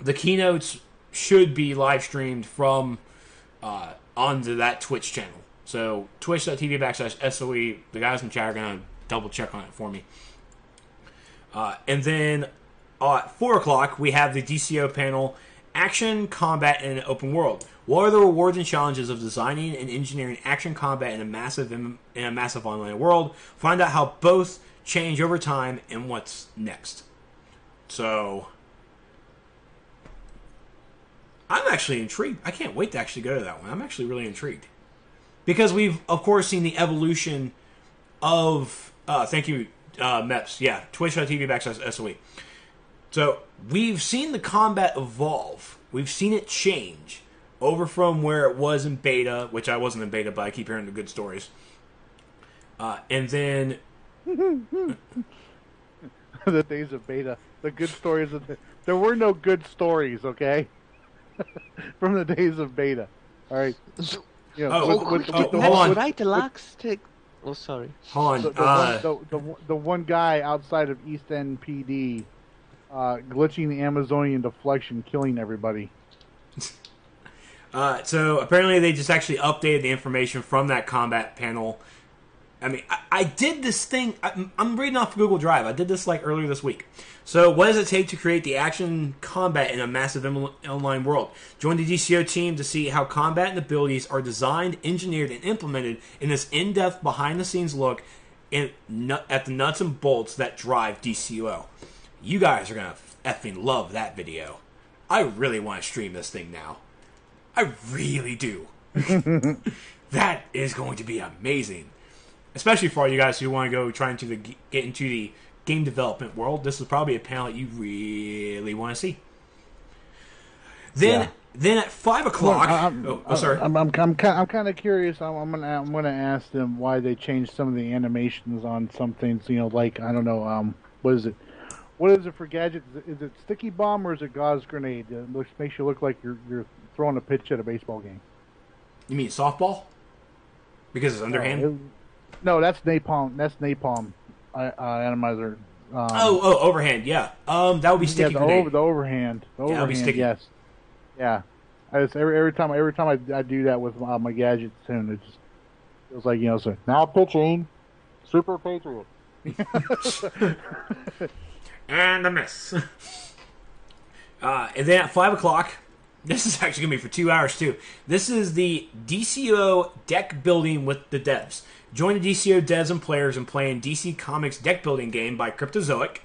The keynotes should be live streamed from uh, onto that Twitch channel. So twitch.tv backslash SOE. The guys in chat are going to double check on it for me. Uh, and then uh, at four o'clock, we have the D C O panel, Action, Combat, and an Open World. What are the rewards and challenges of designing and engineering action combat in a massive in a massive online world? Find out how both change over time and what's next. So... I'm actually intrigued. I can't wait to actually go to that one. I'm actually really intrigued. Because we've, of course, seen the evolution of... Uh, thank you, uh, Meps. Yeah, twitch.tv backslash SOE. So, we've seen the combat evolve. We've seen it change. Over from where it was in beta, which I wasn't in beta, but I keep hearing the good stories. Uh, and then... the days of beta. The good stories of... The... There were no good stories, okay? From the days of beta. All right. Yeah. Oh, with, with, oh, with oh the hold one, on. Right, elastic. Oh, sorry. Hold on. The, the, uh, one, the, the, the one guy outside of East End P D uh, glitching the Amazonian deflection, killing everybody. Uh, so apparently they just actually updated the information from that combat panel. I mean, I, I did this thing. I, I'm reading off Google Drive. I did this like earlier this week. So what does it take to create the action combat in a massive im- online world? Join the D C O team to see how combat and abilities are designed, engineered, and implemented in this in-depth, behind-the-scenes look in, nut, at the nuts and bolts that drive D C O. You guys are going to effing love that video. I really want to stream this thing now. I really do. That is going to be amazing. especially for all you guys who want to go try and get into the game development world, this is probably a panel that you really want to see. Then, yeah. then at five o'clock. Well, I'm, oh, I'm sorry. I'm, I'm, I'm, I'm kind of curious. I'm, I'm gonna, I'm gonna ask them why they changed some of the animations on some things. You know, like I don't know. Um, what is it? What is it for gadgets? Is it, is it sticky bomb or is it gauze grenade? It looks, makes you look like you're you're throwing a pitch at a baseball game. You mean softball? Because it's underhand. No, it, no that's napalm. That's napalm. Uh, atomizer. Um, oh, oh, overhand. Yeah. Um, that would be sticky. Yeah, the, over, the overhand. The yeah, overhand. That would be sticky. Yes. Yeah, I just, every every time every time I, I do that with my, my gadgets, and it just feels like you know. So now pitching, Super Patriot, and a miss. Uh, and then at five o'clock, this is actually gonna be for two hours too. This is the D C O deck building with the devs. Join the D C O devs and players and play in D C Comics deck building game by Cryptozoic.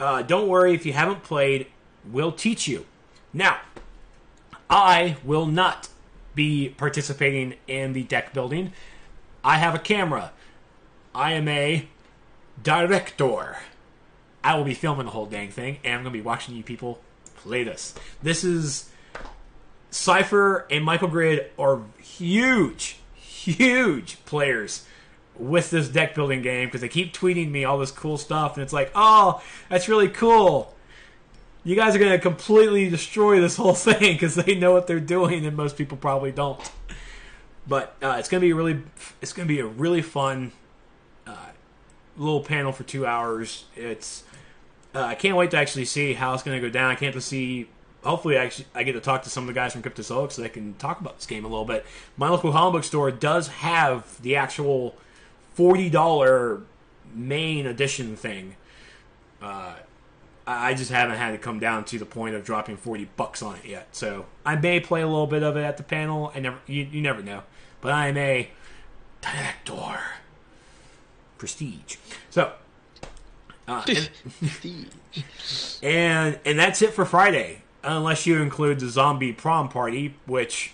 Uh, don't worry if you haven't played, we'll teach you. Now. I will not be participating in the deck building. I have a camera. I am a director. I will be filming the whole dang thing, and I'm going to be watching you people play this. This is... Cypher and Michael Grid are huge, huge players with this deck building game, because they keep tweeting me all this cool stuff, and it's like, oh, that's really cool. You guys are going to completely destroy this whole thing because they know what they're doing, and most people probably don't. But uh, it's going to be really, it's going to be a really fun uh, little panel for two hours. It's uh, I can't wait to actually see how it's going to go down. I can't to see. Hopefully, I, actually, I get to talk to some of the guys from Cryptozoic so they can talk about this game a little bit. My local comic book store does have the actual forty dollars main edition thing. Uh, I just haven't had it come down to the point of dropping forty bucks on it yet. So I may play a little bit of it at the panel. I never, you, you never know. But I am a director. Prestige. So. Uh, and, Prestige. and and that's it for Friday. Unless you include the zombie prom party, which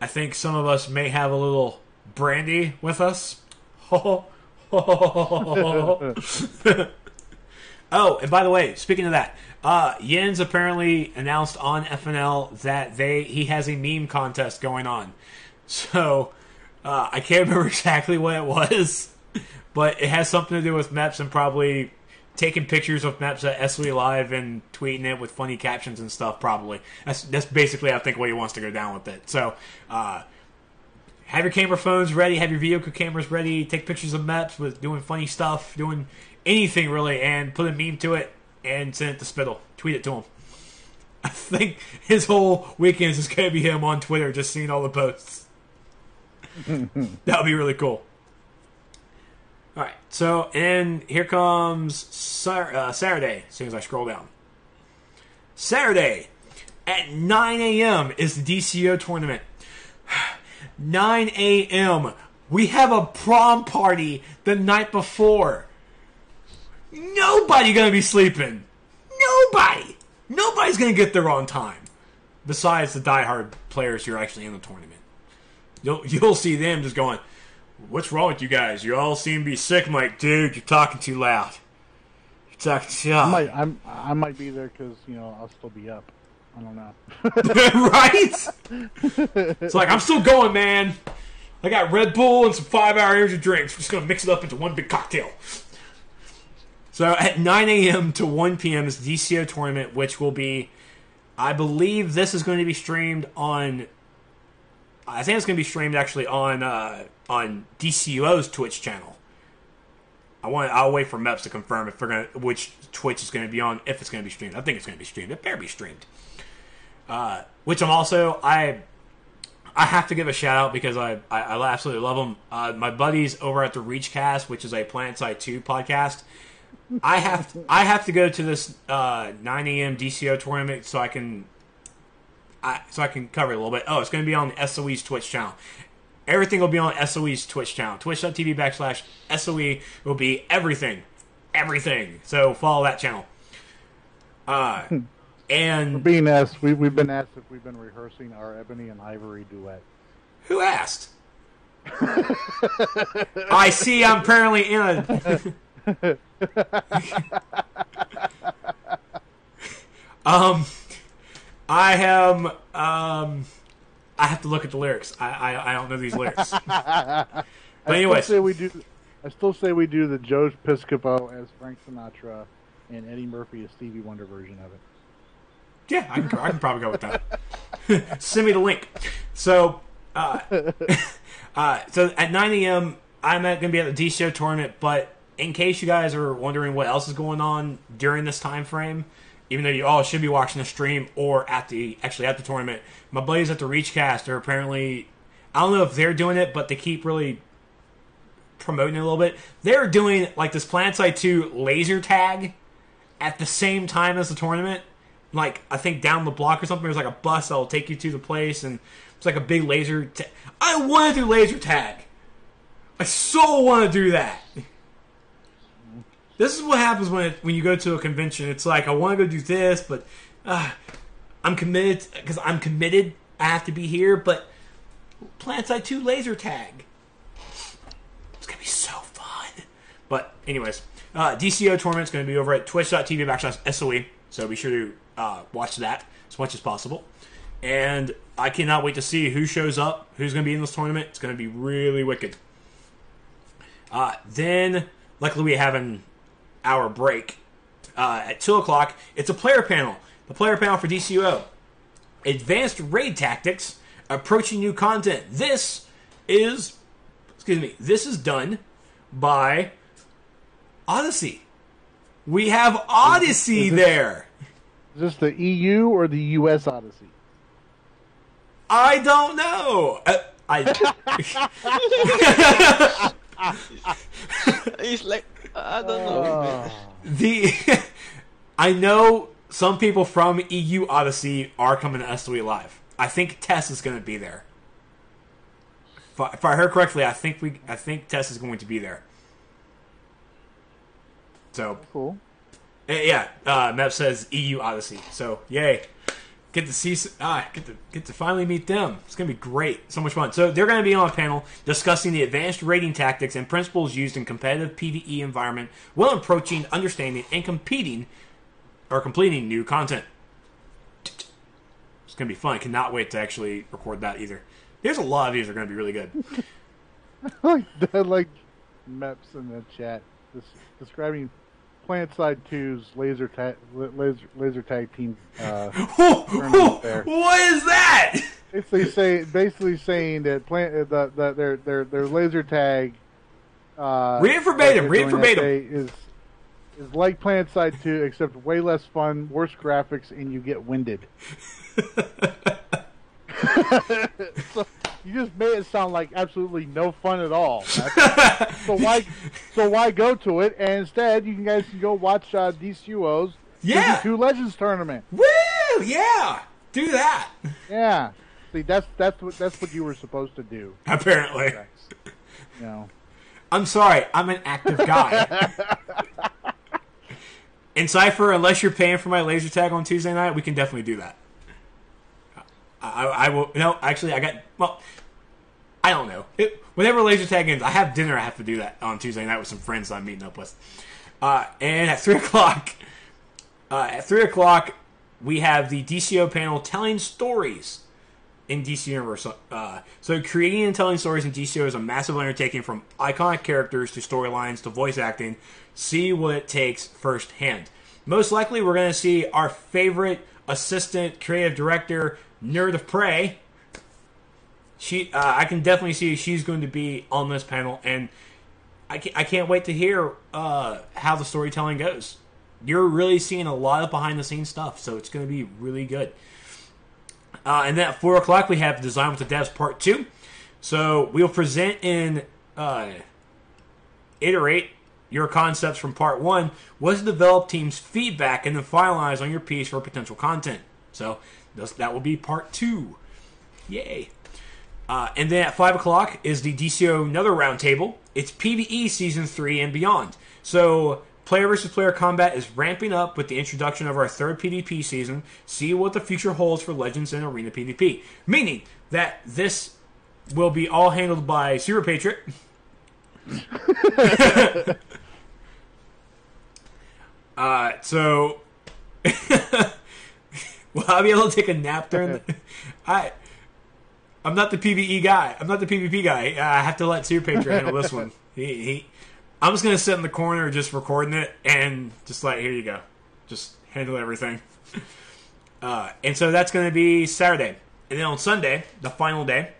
I think some of us may have a little brandy with us. Ho ho ho. Oh, and by the way, speaking of that, uh, Yinz apparently announced on F N L that they he has a meme contest going on. So, uh, I can't remember exactly what it was, but it has something to do with Meps and probably taking pictures of Meps at S O E Live and tweeting it with funny captions and stuff, probably. That's, that's basically, I think, what he wants to go down with it. So, uh, have your camera phones ready, have your video cameras ready, take pictures of Meps with doing funny stuff, doing... anything really, and put a meme to it and send it to Spittle. Tweet it to him. I think his whole weekend is just going to be him on Twitter just seeing all the posts. That would be really cool. Alright, so, and here comes sar- uh, Saturday, as soon as I scroll down. Saturday at nine a.m. is the D C O tournament. nine a.m. We have a prom party the night before. Nobody gonna be sleeping. Nobody. Nobody's gonna get there on time. Besides the diehard players who are actually in the tournament, you'll you'll see them just going, "What's wrong with you guys? You all seem to be sick." I'm like, dude, you're talking too loud. You're talking too loud. I might, I'm, I might be there because you know I'll still be up. I don't know. Right? It's like I'm still going, man. I got Red Bull and some five-hour energy drinks. We're just gonna mix it up into one big cocktail. So at nine a.m. to one p.m. is the D C O tournament, which will be, I believe this is going to be streamed on, I think it's going to be streamed actually on uh, on D C O's Twitch channel. I want, I'll wait for Meps to confirm if they're going to, which Twitch is going to be on, if it's going to be streamed. I think it's going to be streamed. It better be streamed. Uh, which I'm also, I I have to give a shout out because I, I, I absolutely love them. Uh, my buddies over at the Reachcast, which is a Planetside two podcast, I have to, I have to go to this uh, nine a.m. D C O tournament so I can I, so I can cover it a little bit. Oh, it's going to be on S O E's Twitch channel. Everything will be on S O E's Twitch channel. Twitch.tv backslash S O E will be everything. Everything. So follow that channel. Uh, and We're being asked, we, we've been asked if we've been rehearsing our Ebony and Ivory duet. Who asked? I see I'm apparently in a... um, I am... Um, I have to look at the lyrics. I I, I don't know these lyrics. But anyways. I still say we do, I still say we do the Joe Piscopo as Frank Sinatra and Eddie Murphy as Stevie Wonder version of it. Yeah, I can, I can probably go with that. Send me the link. So, uh, uh, so at nine a.m., I'm not going to be at the D C O tournament, but in case you guys are wondering what else is going on during this time frame, even though you all should be watching the stream or at the actually at the tournament, my buddies at the Reachcast are apparently, I don't know if they're doing it, but they keep really promoting it a little bit. They're doing like this Planetside two laser tag at the same time as the tournament. Like, I think down the block or something, there's like a bus that'll take you to the place, and it's like a big laser tag. I want to do laser tag. I so want to do that. This is what happens when it, when you go to a convention. It's like, I want to go do this, but uh, I'm committed because I'm committed. I have to be here, but Planetside two laser tag. It's going to be so fun. But anyways, uh, D C O tournament's going to be over at twitch dot t v backslash S O E, so be sure to uh, watch that as much as possible. And I cannot wait to see who shows up, who's going to be in this tournament. It's going to be really wicked. Uh, then, luckily we have an hour break uh, at two o'clock. It's a player panel. The player panel for D C O. Advanced raid tactics, approaching new content. This is, excuse me, this is done by Odyssey. We have Odyssey is this, there. Is this the E U or the U S Odyssey? I don't know. Uh, I. He's like, I don't know. Uh. The I know some people from E U Odyssey are coming to S O E Live. I think Tess is going to be there. If I, if I heard correctly, I think we, I think Tess is going to be there. So cool. Yeah, uh, Meps says E U Odyssey. So yay, get to see, ah, get to get to finally meet them. It's gonna be great, so much fun. So they're gonna be on a panel discussing the advanced rating tactics and principles used in competitive PvE environment, while approaching, understanding, and competing or completing new content. It's gonna be fun. I cannot wait to actually record that either. There's a lot of these that are gonna be really good. I like Meps in the chat describing Planetside two's laser tag, laser, laser tag team. Uh, there. What is that? Basically, say, basically saying that plant that the, their their their laser tag. Uh, read it verbatim. Read it verbatim. Is is like Planetside two, except way less fun, worse graphics, and you get winded. So, you just made it sound like absolutely no fun at all. so why, so why go to it? And instead, you guys can go watch uh, D C O's yeah. D C two Legends tournament. Woo! Yeah, do that. Yeah, see, that's that's what that's what you were supposed to do. Apparently, you know. I'm sorry, I'm an active guy. And Cypher, unless you're paying for my laser tag on Tuesday night, we can definitely do that. I, I will no. Actually, I got well. I don't know. It, whenever laser tag ends, I have dinner. I have to do that on Tuesday night with some friends I'm meeting up with. Uh, and at three o'clock, uh, at three o'clock, we have the D C O panel telling stories in D C Universe. Uh, so creating and telling stories in D C O is a massive undertaking, from iconic characters to storylines to voice acting. See what it takes firsthand. Most likely, we're going to see our favorite assistant creative director, Nerd of Prey. She, uh, I can definitely see she's going to be on this panel, and I can't, I can't wait to hear uh, how the storytelling goes. You're really seeing a lot of behind-the-scenes stuff, so it's going to be really good. Uh, and then at four o'clock, we have Design with the Devs Part Two. So we'll present and uh, iterate your concepts from Part One, with the develop team's feedback, and then finalize on your piece for potential content. So that will be part two. Yay. Uh, and then at five o'clock is the D C O Another Roundtable. It's PvE Season three and beyond. So player versus player combat is ramping up with the introduction of our third PvP season. See what the future holds for Legends and Arena PvP. Meaning that this will be all handled by Super Patriot. uh, so, will I be able to take a nap during the... I, I'm not the PvE guy. I'm not the PvP guy. I have to let Super Patriot handle this one. He, he, I'm just going to sit in the corner just recording it and just like, here you go. Just handle everything. Uh, and so that's going to be Saturday. And then on Sunday, the final day,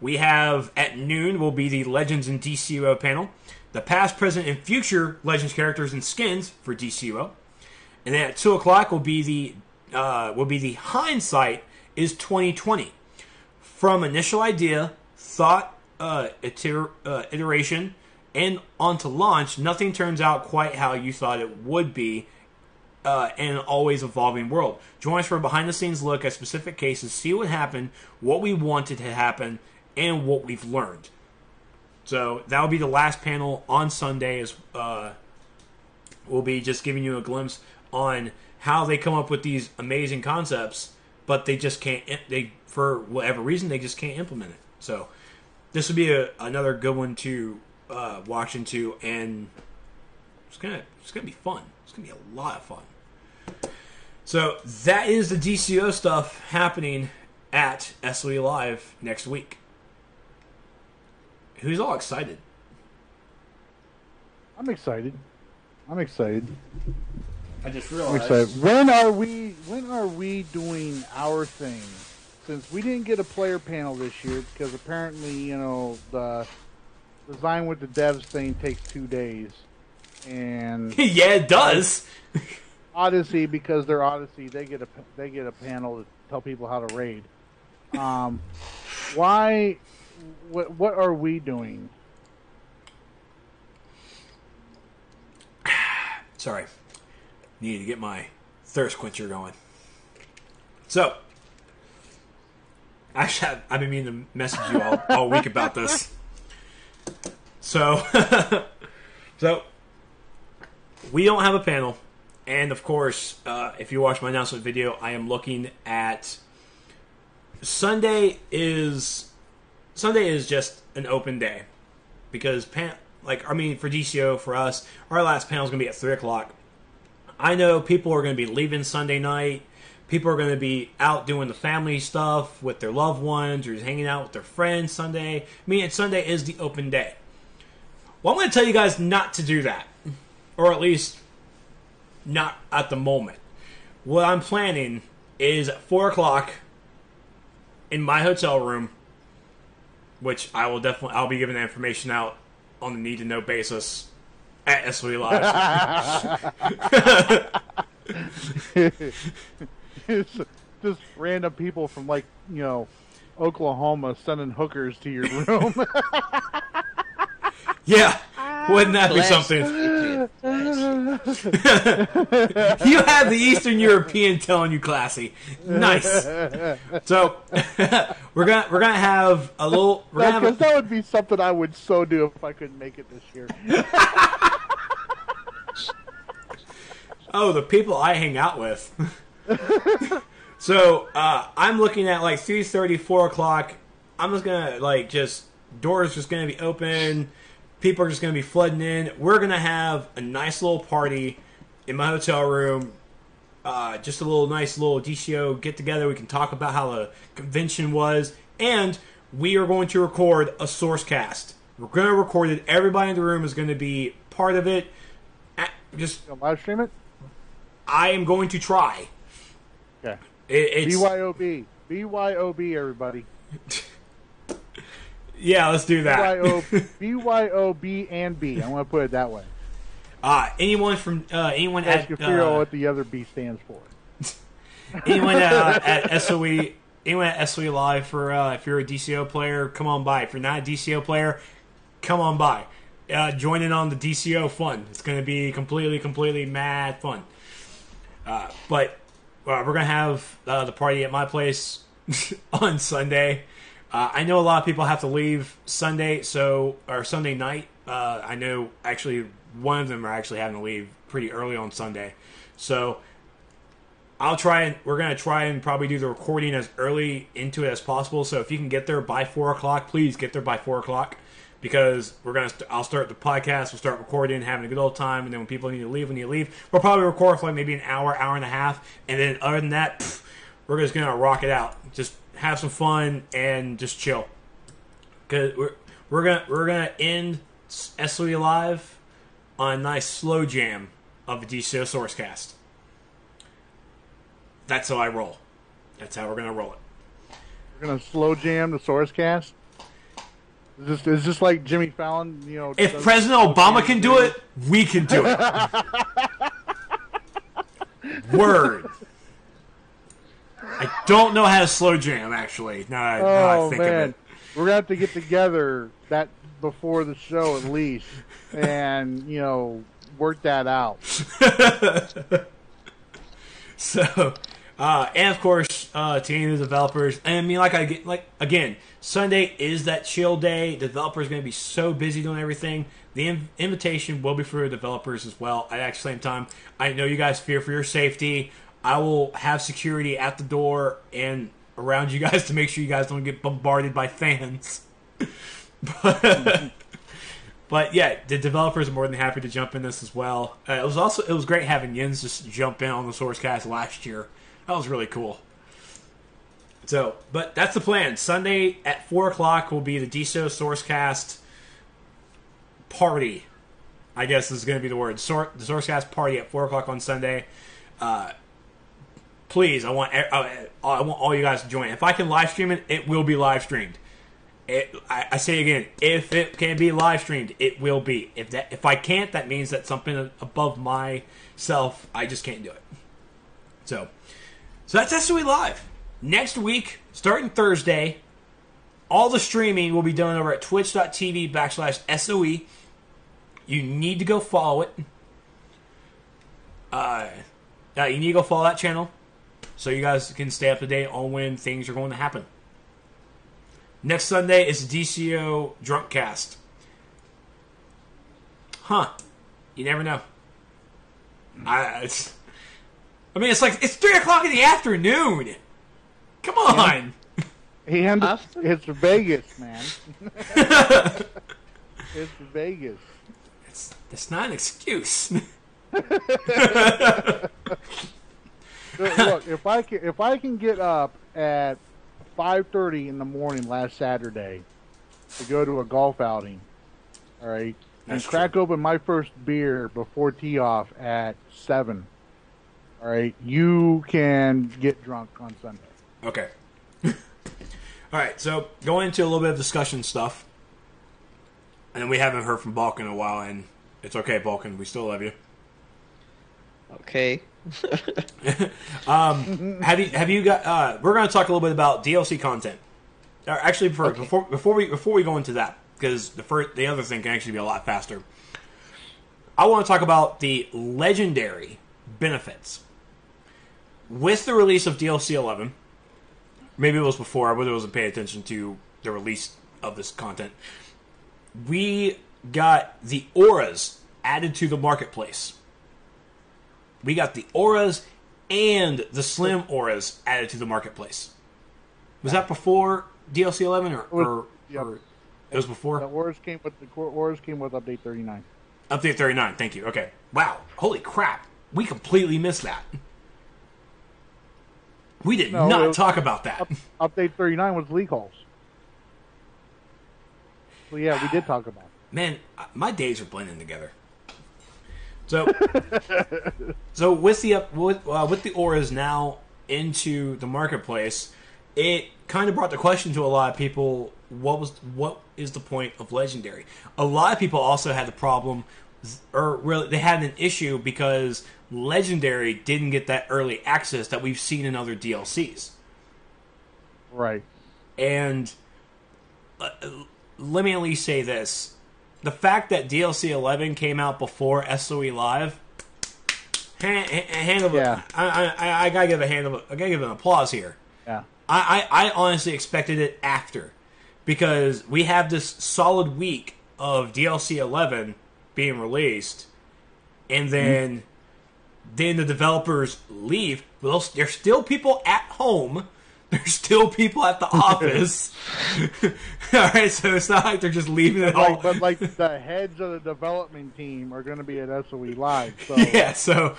we have at noon will be the Legends and D C O panel, the past, present, and future Legends characters and skins for D C O. And then at two o'clock will be the uh, will be the hindsight is twenty twenty, from initial idea, thought, uh, iter- uh, iteration, and onto launch. Nothing turns out quite how you thought it would be. Uh, in an always evolving world. Join us for a behind-the-scenes look at specific cases, see what happened, what we wanted to happen, and what we've learned. So that'll be the last panel on Sunday. Is uh, we'll be just giving you a glimpse on how they come up with these amazing concepts, but they just can't. They for whatever reason they just can't implement it. So this will be a, another good one to uh, watch into, and it's gonna it's gonna be fun. It's gonna be a lot of fun. So that is the D C O stuff happening at S O E Live next week. Who's all excited? I'm excited. I'm excited. I just realized. When are we? When are we doing our thing? Since we didn't get a player panel this year because apparently, you know, the design with the devs thing takes two days. And yeah, it does. Odyssey, because they're Odyssey, they get a they get a panel to tell people how to raid. Um, why? What what are we doing? Sorry, need to get my thirst quencher going. So, actually, I've, I've been meaning to message you all, all week about this. So, so. We don't have a panel, and of course, uh, if you watch my announcement video, I am looking at Sunday is Sunday is just an open day because pan, like I mean for D C O for us, our last panel is going to be at three o'clock. I know people are going to be leaving Sunday night. People are going to be out doing the family stuff with their loved ones or just hanging out with their friends Sunday. I mean, Sunday is the open day. Well, I'm going to tell you guys not to do that. Or at least not at the moment. What I'm planning is at four o'clock in my hotel room, which I will definitely, I'll be giving that information out on the need to know basis at S O E Live. Just random people from, like, you know, Oklahoma sending hookers to your room. Yeah. Wouldn't that Bless. be something? You have the Eastern European telling you classy. Nice. So we're gonna we're gonna have a little. We're no, gonna have a, that would be something I would so do if I couldn't make it this year. Oh, the people I hang out with. So uh, I'm looking at like three thirty, four o'clock. I'm just gonna like just doors just gonna be open. People are just going to be flooding in. We're going to have a nice little party in my hotel room. Uh, just a little nice little D C O get-together. We can talk about how the convention was. And we are going to record a Sourcecast. We're going to record it. Everybody in the room is going to be part of it. Just you live stream it? I am going to try. Okay. It, it's... B Y O B. B Y O B, everybody. Yeah, let's do that. B Y O B and B. I want to put it that way. Uh, anyone from uh, anyone Ask at uh, what the other B stands for. Anyone at, uh, at S O E, anyone at S O E Live for uh, if you're a D C O player, come on by. If you're not a D C O player, come on by. Uh, join in on the D C O fun. It's going to be completely, completely mad fun. Uh, but uh, we're going to have uh, the party at my place on Sunday. Uh, I know a lot of people have to leave Sunday, so or Sunday night. Uh, I know actually one of them are actually having to leave pretty early on Sunday. So I'll try and we're going to try and probably do the recording as early into it as possible. So if you can get there by four o'clock, please get there by four o'clock because we're going to, st- I'll start the podcast. We'll start recording, having a good old time. And then when people need to leave, when you leave, we'll probably record for like maybe an hour, hour and a half. And then other than that, pff, we're just going to rock it out. Just have some fun and just chill. Cause we're, we're going to, we're going to end S O E Live on a nice slow jam of the D C O Sourcecast. That's how I roll. That's how we're going to roll it. We're going to slow jam the Sourcecast? Is this, is this like Jimmy Fallon? You know, if President Obama can do it, we can do it. Word. I don't know how to slow jam, actually, now that, oh, now that I think man. of it. We're going to have to get together that before the show, at least, and, you know, work that out. So, uh, and of course, uh, to any of the developers, and I mean, like I get, like again, Sunday is that chill day. The developers are going to be so busy doing everything. The in- invitation will be for the developers as well. At the same time, I know you guys fear for your safety. I will have security at the door and around you guys to make sure you guys don't get bombarded by fans. but, but yeah, the developers are more than happy to jump in this as well. Uh, it was also it was great having Yinz just jump in on the Sourcecast last year. That was really cool. So, but that's the plan. Sunday at four o'clock will be the D C O Sourcecast party. I guess is going to be the word. Sor- the Sourcecast party at four o'clock on Sunday. Uh, please, I want I, I want all you guys to join. If I can live stream it, it will be live streamed. It, I, I say again, if it can be live streamed, it will be. If that, if I can't, that means that something above myself, I just can't do it. So, so that's S O E Live. Next week, starting Thursday, all the streaming will be done over at twitch.tv backslash SOE. You need to go follow it. Uh, uh, you need to go follow that channel so you guys can stay up to date on when things are going to happen. Next Sunday is D C O Drunkcast. Huh. You never know. I it's, I mean, it's like, it's three o'clock in the afternoon. Come on. He and It's Vegas, man. It's Vegas. It's, it's not an excuse. Look, if I can, if I can get up at five thirty in the morning last Saturday to go to a golf outing, all right, and That's crack true. open my first beer before tee off at seven, all right, you can get drunk on Sunday. Okay. All right, so going into a little bit of discussion stuff, and we haven't heard from Balkan in a while, and it's okay, Balkan, we still love you. Okay. um, have you have you got? Uh, we're going to talk a little bit about D L C content. Or actually, before, okay. before before we before we go into that, because the first the other thing can actually be a lot faster. I want to talk about the legendary benefits with the release of D L C eleven. Maybe it was before, I really wasn't paying attention to the release of this content. We got the auras added to the marketplace. We got the auras and the slim auras added to the marketplace. Was that before D L C eleven, or, or, yep. or it was before? The auras came with the auras came with update thirty-nine. Update thirty-nine. Thank you. Okay. Wow. Holy crap. We completely missed that. We did no, not was, talk about that. Up, update thirty-nine was leak holes. Well, yeah, we did talk about it. Man, my days are blending together. So, so with the with, uh, with the auras now into the marketplace, it kind of brought the question to a lot of people: what was what is the point of legendary? A lot of people also had the problem, or really they had an issue because legendary didn't get that early access that we've seen in other D L Cs. Right. And uh, let me at least say this. The fact that D L C eleven came out before S O E Live, hand, hand of yeah. I, I, I gotta give a hand of a, I gotta give an applause here. Yeah, I, I, I honestly expected it after, because we have this solid week of D L C eleven being released, and then mm-hmm. then the developers leave. Well, there's still people at home. There's still people at the office. All right, so it's not like they're just leaving at all. Like, but, like, the heads of the development team are going to be at S O E Live. So yeah, so...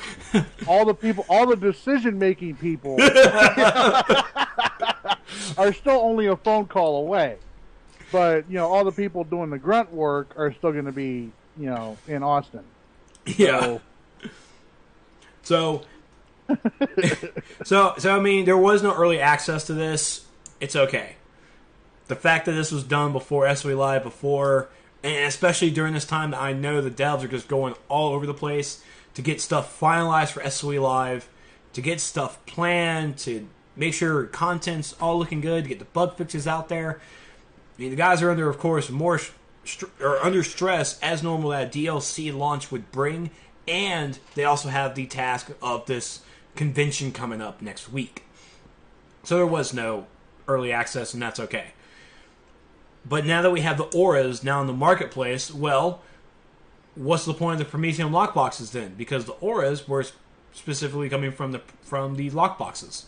all the people, all the decision-making people are still only a phone call away. But, you know, all the people doing the grunt work are still going to be, you know, in Austin. Yeah. So... so, so I mean, there was no early access to this. It's okay. The fact that this was done before S O E Live, before, and especially during this time that I know the devs are just going all over the place to get stuff finalized for S O E Live, to get stuff planned, to make sure content's all looking good, to get the bug fixes out there. I mean, the guys are under, of course, more st- or under stress as normal that D L C launch would bring, and they also have the task of this convention coming up next week. So there was no early access, and that's okay. But now that we have the auras now in the marketplace, well, what's the point of the Prometheum lockboxes then? Because the auras were specifically coming from the from the lockboxes.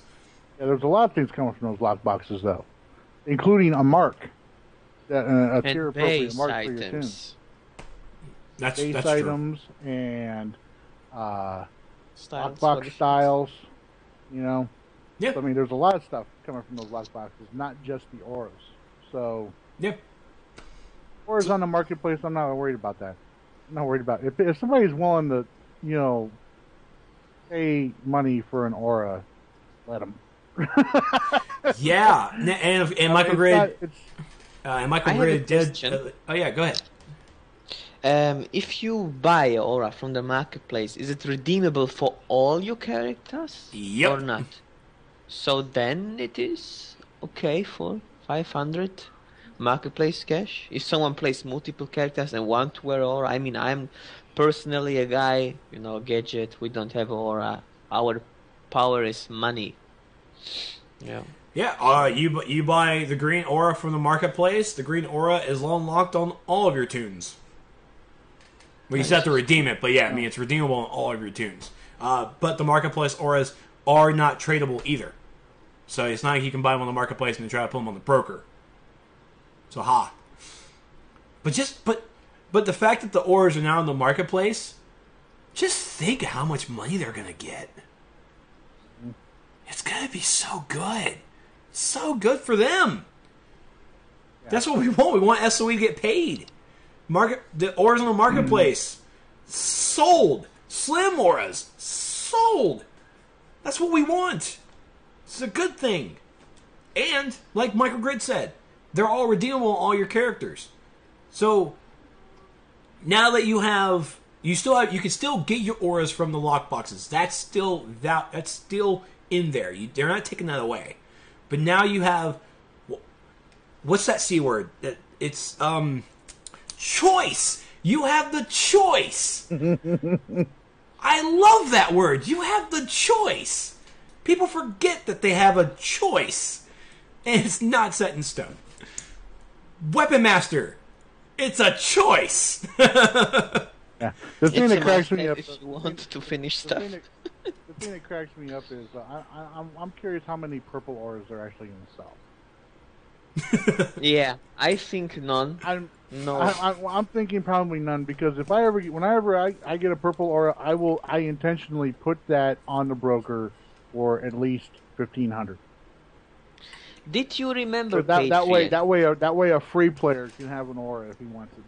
Yeah, there's a lot of things coming from those lockboxes, though, including a mark, uh, a tier appropriate mark items. For your tunes. That's base that's items true. And. Uh, Styles, lockbox styles, you know. Yeah. So, I mean, there's a lot of stuff coming from those lockboxes, not just the auras. So, yeah. Auras so, on the marketplace, I'm not worried about that. I'm not worried about it. If, if somebody's willing to, you know, pay money for an aura, let them. Yeah. And, and, and Michael Grid. Uh, and Michael Grid did. Uh, oh, yeah, go ahead. Um, if you buy aura from the marketplace, is it redeemable for all your characters? Yep. Or not? So then it is okay for five hundred marketplace cash. If someone plays multiple characters and want to wear aura, I mean, I'm personally a guy, you know, gadget, we don't have aura. Our power is money. Yeah. Yeah, uh, you, you buy the green aura from the marketplace, the green aura is unlocked on all of your tunes. Well, you just have to redeem it, but yeah, I mean, it's redeemable on all of your tunes. Uh, but the marketplace auras are not tradable either. So it's not like you can buy them on the marketplace and then try to put them on the broker. So, ha. But just, but, but the fact that the auras are now in the marketplace, just think how much money they're going to get. It's going to be so good. So good for them. Yeah. That's what we want. We want S O E to get paid. Market the auras on the marketplace mm. sold. Slim auras sold. That's what we want. It's a good thing. And like Michael Grid said, they're all redeemable on all your characters. So now that you have, you still have, you can still get your auras from the lockboxes. That's still that. That's still in there. You, they're not taking that away. But now you have, what's that C word? It's um. choice. You have the choice. I love that word. You have the choice. People forget that they have a choice, and it's not set in stone. Weapon Master, it's a choice. Yeah. The thing it's that cracks me up if you want to finish stuff. The thing that, the thing that cracks me up is uh, I, I, I'm, I'm curious how many purple auras they're actually going to sell. Yeah, I think none. I'm, no, I, I, I'm thinking probably none because if I ever, whenever I, I get a purple aura, I will, I intentionally put that on the broker for at least fifteen hundred. Did you remember so that? That way, that way, that way, a free player can have an aura if he wants it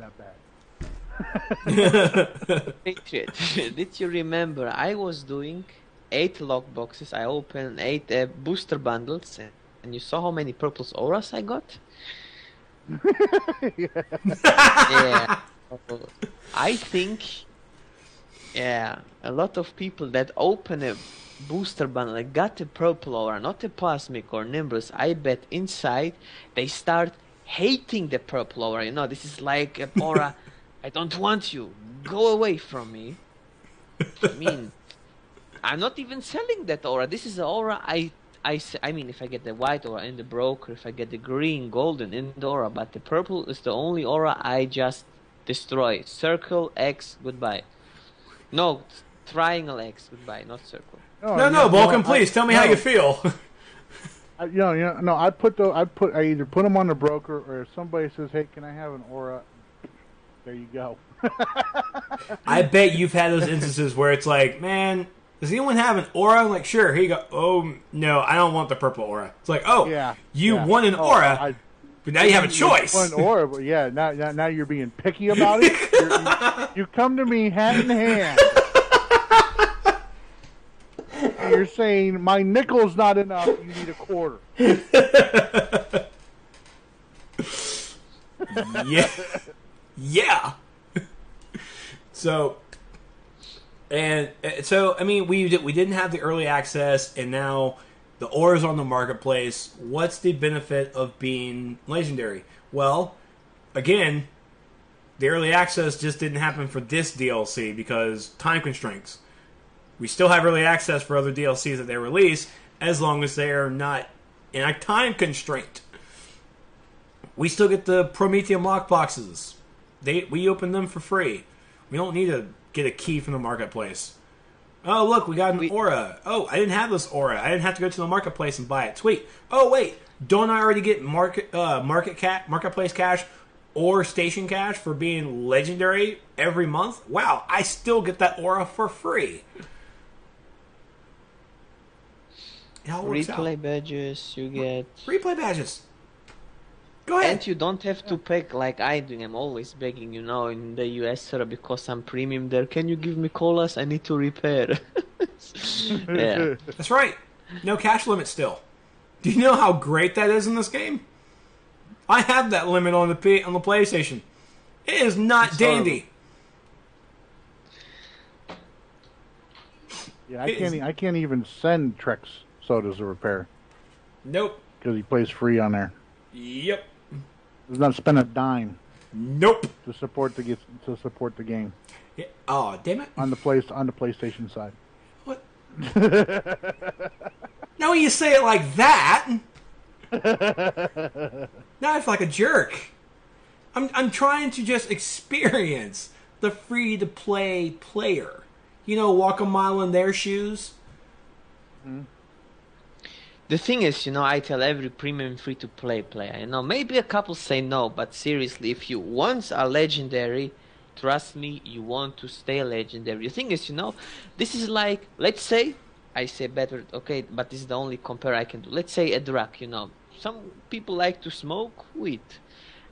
that bad. Patriot, did you remember? I was doing eight lockboxes. I opened eight uh, booster bundles. And And you saw how many purple auras I got? Yeah. Yeah. I think, yeah, a lot of people that open a booster bundle like, got a purple aura, not a Cosmic or Nimbus. I bet inside they start hating the purple aura. You know, this is like an aura, I don't want you. Go away from me. I mean, I'm not even selling that aura. This is an aura I... I, I mean, if I get the white aura in the broker, if I get the green, golden in the aura, but the purple is the only aura I just destroy. Circle, X, goodbye. No, Triangle X goodbye, not circle. Oh, no, no, no, Vulcan, no, please I, tell me no. how you feel. I, you know, you know, no, I put the, I put, I either put them on the broker, or if somebody says, "Hey, can I have an aura?" There you go. I bet you've had those instances where it's like, "Man, does anyone have an aura?" I'm like, "Sure, here you go." "Oh no, I don't want the purple aura." It's like, "Oh, yeah, you yeah. want an oh, aura, I, but now I, you have a choice." Want an aura, but yeah, now, now now you're being picky about it. You, you come to me hand in hand. You're saying my nickel's not enough. You need a quarter. yeah, yeah. So, and so I mean, we did, we didn't have the early access, and now the auras on the marketplace. What's the benefit of being legendary? Well, again, the early access just didn't happen for this D L C because time constraints. We still have early access for other D L Cs that they release, as long as they are not in a time constraint. We still get the Prometheum lock boxes. They, we open them for free. We don't need to get a key from the marketplace. Oh, look, we got an we, aura. Oh, I didn't have this aura. I didn't have to go to the marketplace and buy it. Sweet. Oh, wait. Don't I already get market uh, market cap, marketplace cash or station cash for being legendary every month? Wow, I still get that aura for free. Replay out. badges, you get... Replay badges! Go ahead! And you don't have to pick like I do. I'm always begging, you know, in the U S because I'm premium there. Can you give me colas? I need to repair. yeah. That's right. No cash limit still. Do you know how great that is in this game? I have that limit on the P- on the PlayStation. It is not it's dandy. Horrible. Yeah, I it can't. Is... I can't even send Trex. So does the repair. Nope. Because he plays free on there. Yep. Does not spend a dime. Nope. To support the to support the game. Yeah. Oh, damn it! On the place on the PlayStation side. What? Now when you say it like that, now I feel like a jerk. I'm I'm trying to just experience the free to play player. You know, walk a mile in their shoes. Hmm. The thing is, you know, I tell every premium free-to-play player, you know, maybe a couple say no, but seriously, if you once are legendary, trust me, you want to stay legendary. The thing is, you know, this is like, let's say, I say better, okay, but this is the only compare I can do. Let's say a drug, you know, some people like to smoke weed,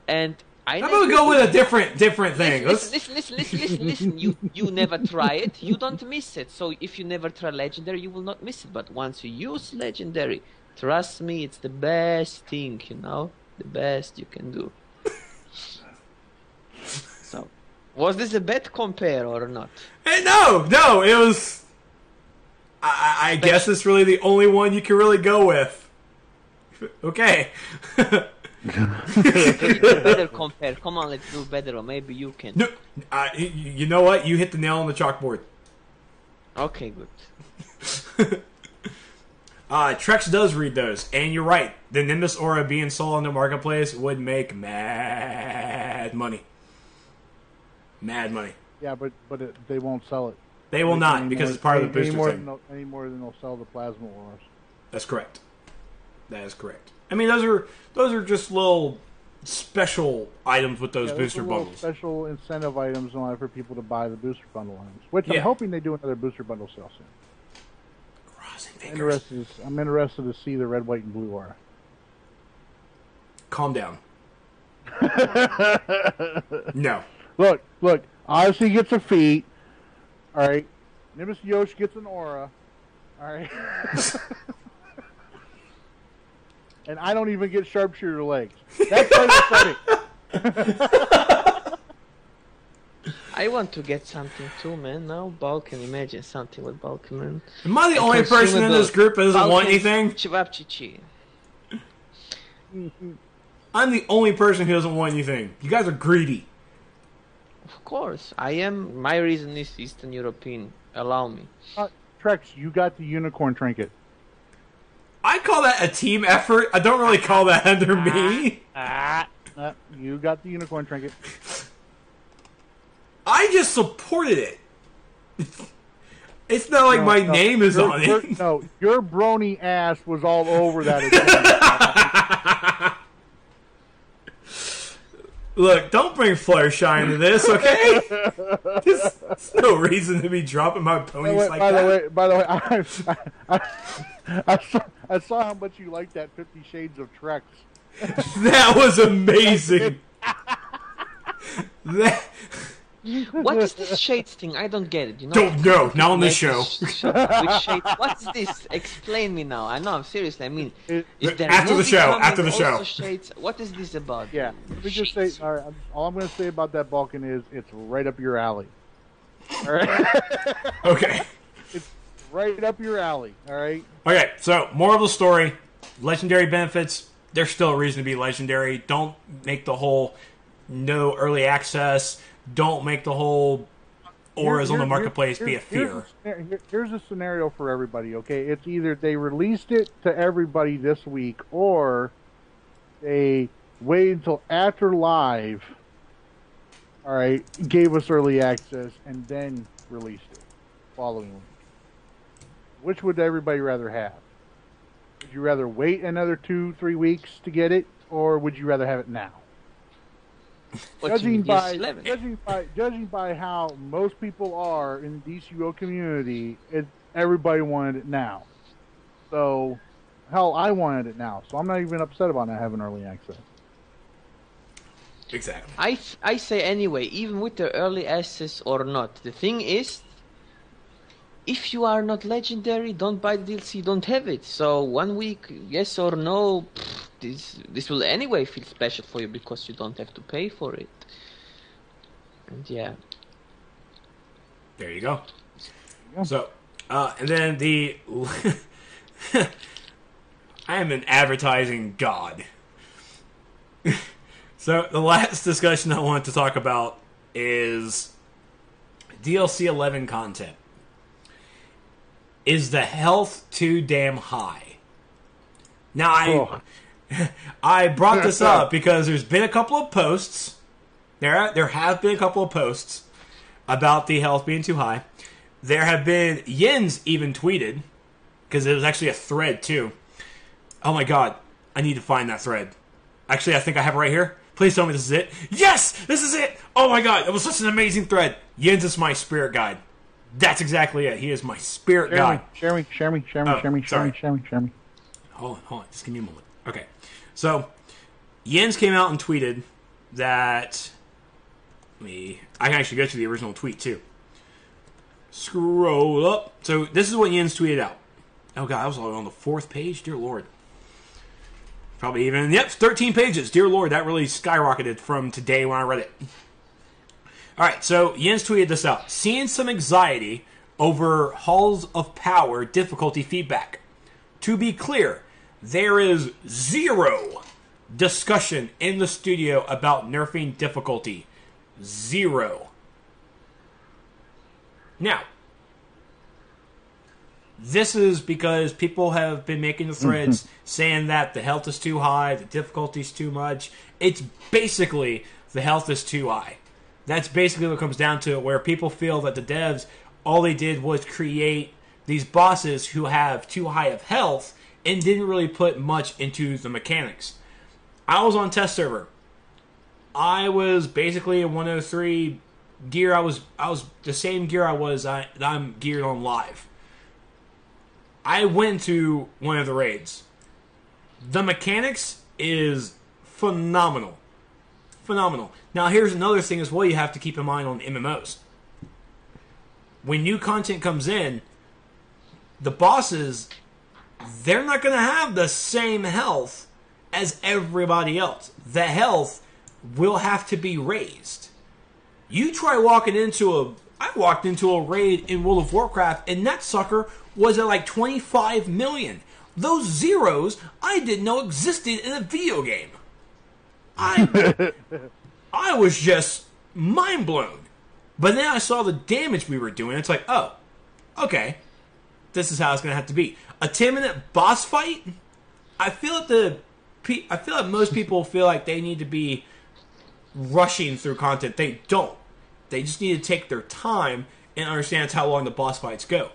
and I I'm going to go with a different different thing. Listen, listen, listen, listen, listen, listen. You, you never try it, you don't miss it. So if you never try Legendary, you will not miss it. But once you use Legendary, trust me, it's the best thing, you know? The best you can do. So, was this a bad compare or not? Hey, no, no, it was... I, I guess it's really the only one you can really go with. Okay. Better compare. Come on, let's do better, or maybe you can. No, uh, you know what? You hit the nail on the chalkboard. Okay, good. uh, Trex does read those, and you're right. The Nimbus Aura being sold on the marketplace would make mad money. Mad money. Yeah, but but it, they won't sell it. They will not, any because more, it's part any, of the booster any more, thing. Any more than they'll sell the Plasma Auras. That's correct. That is correct. I mean, those are those are just little special items with those yeah, booster bundles. Special incentive items in order for people to buy the booster bundle items, which yeah. I'm hoping they do another booster bundle sale soon. Crossing fingers. I'm interested, I'm interested to see the red, white, and blue aura. Calm down. No. Look, look. Odyssey gets a feat. All right. Nimbus Yosh gets an aura. All right. And I don't even get sharpshooter legs. That's funny. I want to get something too, man. Now Balkan, imagine something with Balkan, man. Am I the a only person in this group that doesn't Balkan want anything? Chivapchichi. I'm the only person who doesn't want anything. You guys are greedy. Of course, I am. My reason is Eastern European. Allow me. Uh, Trex, you got the unicorn trinket. I call that a team effort. I don't really call that under me. Ah, ah, uh, you got the unicorn trinket. I just supported it. It's not like no, my no. name is your, on your, it. No, your brony ass was all over that. Look, don't bring Fluttershy into this, okay? There's, there's no reason to be dropping my ponies wait, like by that. The way, by the way, I, I, I, I, saw, I saw how much you liked that Fifty Shades of Trex. That was amazing. that... What is this shades thing? I don't get it. You know, don't know. Not on this show. Sh- with shades. What's this? Explain me now. I know. I'm seriously. I mean, is there after the show. After the show. Shades? What is this about? Yeah. Let me just say. All right. All I'm going to say about that Balkan is it's right up your alley. All right. Okay. It's right up your alley. All right. Okay. So, moral of the story: legendary benefits. There's still a reason to be legendary. Don't make the whole no early access. Don't make the whole auras here, here, on the marketplace here, here, be a fear. Here's a, here, here's a scenario for everybody, okay? It's either they released it to everybody this week, or they waited until after live, all right, gave us early access, and then released it following week. Which would everybody rather have? Would you rather wait another two, three weeks to get it, or would you rather have it now? Judging by, judging by judging by how most people are in the D C O community, it, everybody wanted it now. So, hell, I wanted it now. So I'm not even upset about not having early access. Exactly. I, I say anyway, even with the early access or not, the thing is, if you are not legendary, don't buy the D L C, don't have it. So one week, yes or no, pfft, this this will anyway feel special for you because you don't have to pay for it. And yeah. There you go. Yeah. So, uh, and then the... I am an advertising god. So the last discussion I want to talk about is D L C eleven content. Is the health too damn high? Now, I oh. I brought this up because there's been a couple of posts. There there have been a couple of posts about the health being too high. There have been... Yinz even tweeted, because it was actually a thread, too. Oh, my God. I need to find that thread. Actually, I think I have it right here. Please tell me this is it. Yes! This is it! Oh, my God. It was such an amazing thread. Yinz is my spirit guide. That's exactly it. He is my spirit guide. Share me, share me, share me, share me, share me, share me, share me. Hold on, hold on. Just give me a moment. Okay. So, Jens came out and tweeted that... Let me... I can actually go to the original tweet, too. Scroll up. So, this is what Jens tweeted out. Oh, God. I was on the fourth page? Dear Lord. Probably even... Yep, thirteen pages. Dear Lord, that really skyrocketed from today when I read it. Alright, so Jens tweeted this out. Seeing some anxiety over Halls of Power difficulty feedback. To be clear, there is zero discussion in the studio about nerfing difficulty. Zero. Now, this is because people have been making the threads mm-hmm. saying that the health is too high, the difficulty is too much. It's basically the health is too high. That's basically what it comes down to, where people feel that the devs, all they did was create these bosses who have too high of health and didn't really put much into the mechanics. I was on test server. I was basically in one oh three gear. I was I was the same gear I was I, I'm geared on live. I went to one of the raids. The mechanics is phenomenal. Phenomenal. Now, here's another thing as well you have to keep in mind on M M Os. When new content comes in, the bosses, they're not going to have the same health as everybody else. The health will have to be raised. You try walking into a... I walked into a raid in World of Warcraft, and that sucker was at like twenty-five million. Those zeros I didn't know existed in a video game. I, I was just mind blown. But then I saw the damage we were doing. It's like, oh, okay. This is how it's going to have to be. A ten minute boss fight? I feel that the, I feel that most people feel like they need to be rushing through content. They don't. They just need to take their time and understands how long the boss fights go.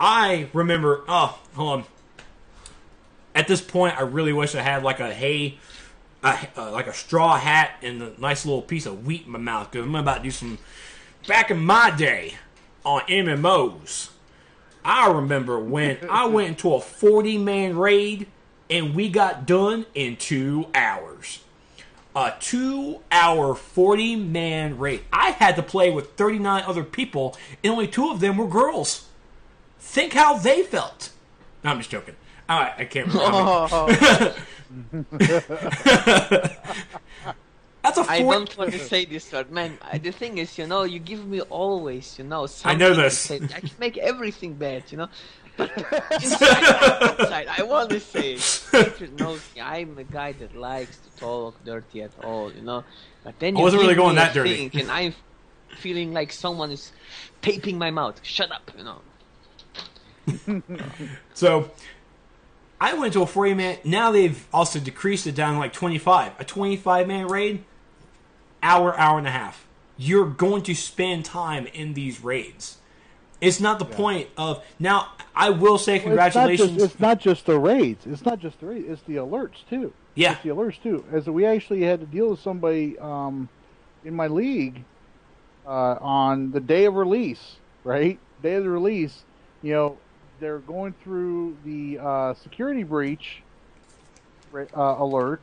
I remember, oh, hold on. At this point, I really wish I had like a hay, a, uh, like a straw hat and a nice little piece of wheat in my mouth. Because I'm about to do some, back in my day, on M M Os, I remember when I went into a forty-man raid and we got done in two hours. A two-hour, forty-man raid. I had to play with thirty-nine other people, and only two of them were girls. Think how they felt. No, I'm just joking. I, I can't remember. Oh. That's a four- I don't want to say this, word, man. The thing is, you know, you give me always, you know. I know this. Say, I can make everything bad, you know. But inside, outside, I want to say it. I'm a guy that likes to talk dirty at all, you know. But then you I wasn't really going that dirty, and I'm feeling like someone is taping my mouth. Shut up, you know. So, I went to a forty-man. Now they've also decreased it down to like twenty-five. A twenty-five-man raid, hour, hour and a half. You're going to spend time in these raids. It's not the yeah. point of... Now, I will say congratulations. Well, it's not just the raids. It's not just the raids. It's the alerts, too. Yeah. It's the alerts, too. As we actually had to deal with somebody um, in my league uh, on the day of release, right? Day of the release, you know, they're going through the uh, security breach uh, alert,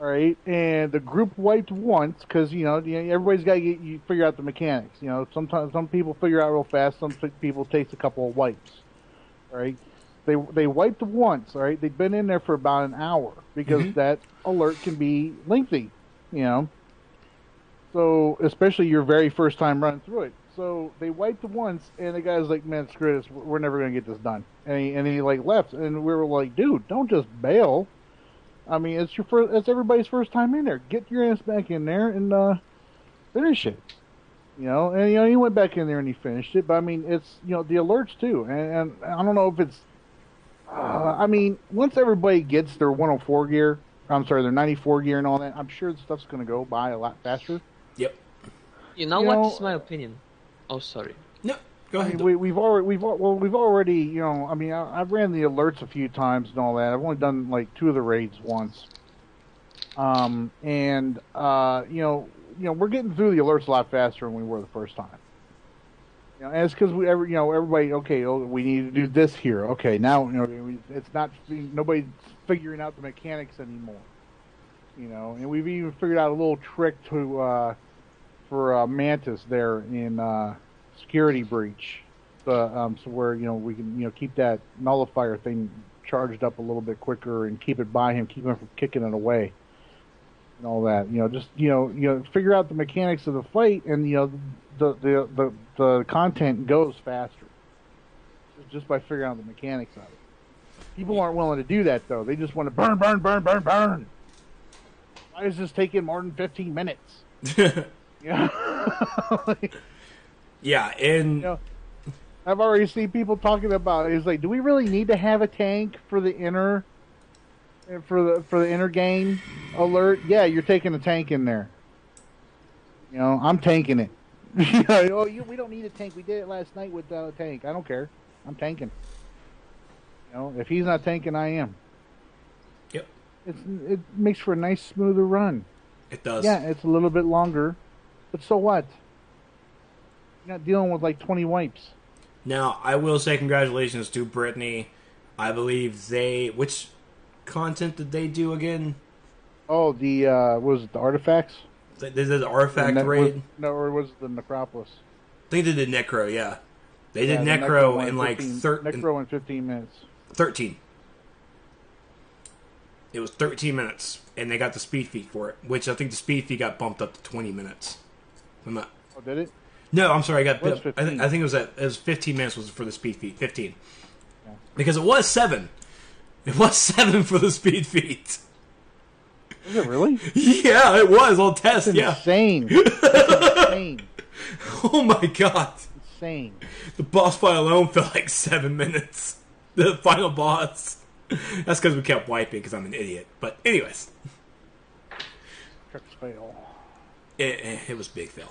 right? And the group wiped once because, you know, everybody's got to get, you figure out the mechanics. You know, sometimes some people figure out real fast. Some people takes a couple of wipes, right? They they wiped once, right? They've been in there for about an hour because mm-hmm. that alert can be lengthy, you know? So, especially your very first time running through it. So they wiped once, and the guy's like, "Man, screw this. We're never going to get this done." And he, and he like left, and we were like, "Dude, don't just bail. I mean, it's your first. It's everybody's first time in there. Get your ass back in there and uh, finish it." You know, and you know he went back in there and he finished it. But I mean, it's you know the alerts too, and, and I don't know if it's. Uh, I mean, once everybody gets their one oh four gear, I'm sorry, their ninety-four gear and all that, I'm sure the stuff's going to go by a lot faster. Yep. You know you what's know, my opinion. Oh, sorry. No, go ahead. I mean, we, we've already, we've well, we've already, you know. I mean, I, I've ran the alerts a few times and all that. I've only done like two of the raids once. Um, and uh, you know, you know, we're getting through the alerts a lot faster than we were the first time. You know, and it's because we ever, you know, everybody. Okay, oh, we need to do this here. Okay, now you know, it's not nobody's figuring out the mechanics anymore. You know, and we've even figured out a little trick to. Uh, For uh, Mantis there in uh, security breach, uh, um, so where you know we can you know keep that nullifier thing charged up a little bit quicker and keep it by him, keep him from kicking it away, and all that. You know, just you know you know figure out the mechanics of the fight, and you know the the the, the content goes faster just by figuring out the mechanics of it. People aren't willing to do that though; they just want to burn, burn, burn, burn, burn. Why is this taking more than fifteen minutes? Yeah, like, yeah, and you know, I've already seen people talking about it. It's like, do we really need to have a tank for the inner, for the for the inner game alert? Yeah, you're taking a tank in there. You know, I'm tanking it. You know, oh, you, we don't need a tank. We did it last night without a tank. I don't care. I'm tanking. You know, if he's not tanking, I am. Yep. It's it makes for a nice, smoother run. It does. Yeah, it's a little bit longer. But so what? You're not dealing with like twenty wipes. Now, I will say congratulations to Brittany. I believe they... Which content did they do again? Oh, the... Uh, what was it? The artifacts? They did the artifact the ne- raid? Was, no, or was it the Necropolis? They did the Necro, yeah. They yeah, did the Necro, Necro in like... Thir- Necro in fifteen minutes. thirteen. It was thirteen minutes. And they got the speed feat for it. Which I think the speed feat got bumped up to twenty minutes. I'm not... Oh, did it? No, I'm sorry. I got. It I, th- I think it was at, it was fifteen minutes was for the speed feat. Fifteen, yeah. Because it was seven. It was seven for the speed feat. Is it really? Yeah, it was on test. That's yeah, insane. That's insane. Oh my god. That's insane. The boss fight alone felt like seven minutes. The final boss. That's because we kept wiping because I'm an idiot. But anyways, Trips fail. It, it was big fail.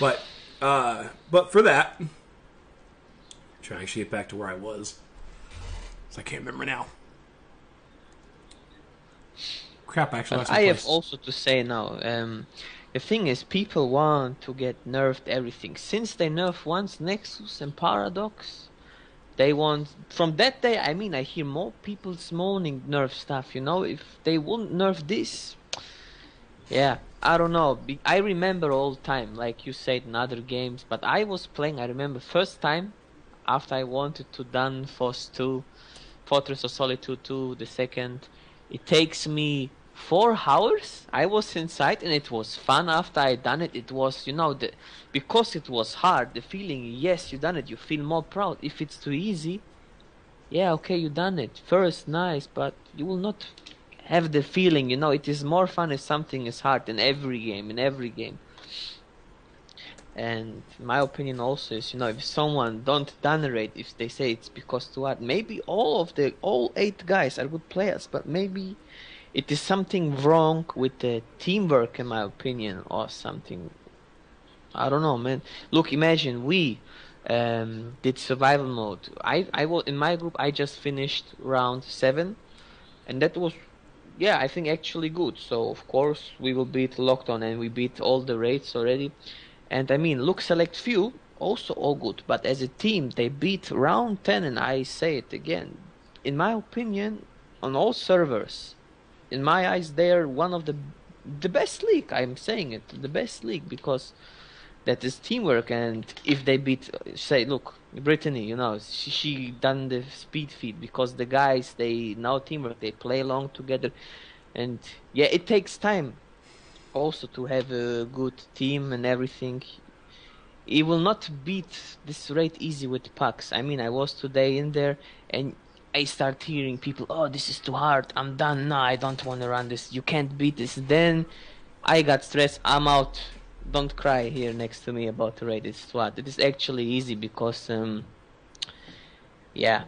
But Uh, but for that, I'm trying to actually get back to where I was. So I can't remember now. Crap, actually. But I have place. also to say now, um, the thing is, people want to get nerfed everything. Since they nerfed once Nexus and Paradox, they want... From that day, I mean, I hear more people's moaning nerf stuff, you know? If they won't nerf this... Yeah, I don't know. I remember all time, like you said in other games, but I was playing, I remember first time, after I wanted to done Force two, Fortress of Solitude two, the second, it takes me four hours, I was inside, and it was fun after I done it. It was, you know, the, because it was hard, the feeling, yes, you done it, you feel more proud. If it's too easy, yeah, okay, you done it. First, nice, but you will not... have the feeling, you know, it is more fun if something is hard in every game, in every game. And my opinion also is, you know, if someone don't donerate, if they say it's because too hard, maybe all of the, all eight guys are good players, but maybe it is something wrong with the teamwork, in my opinion, or something. I don't know, man. Look, imagine we um, did survival mode. I, I was, in my group, I just finished round seven, and that was... Yeah, I think actually good. So, of course, we will beat Lockdown and we beat all the raids already. And, I mean, look, select few, also all good. But as a team, they beat round ten, and I say it again. In my opinion, on all servers, in my eyes, they are one of the the best league. I'm saying it, the best league, because that is teamwork. And if they beat, say, look, Brittany, you know, she, she done the speed feed because the guys, they now teamwork, they play along together. And yeah, it takes time also to have a good team and everything. It will not beat this rate easy with packs. I mean, I was today in there and I start hearing people, oh, this is too hard, I'm done, no, I don't want to run this, you can't beat this. Then I got stressed, I'm out. Don't cry here next to me about the raid. It's what it is actually easy because, um, yeah,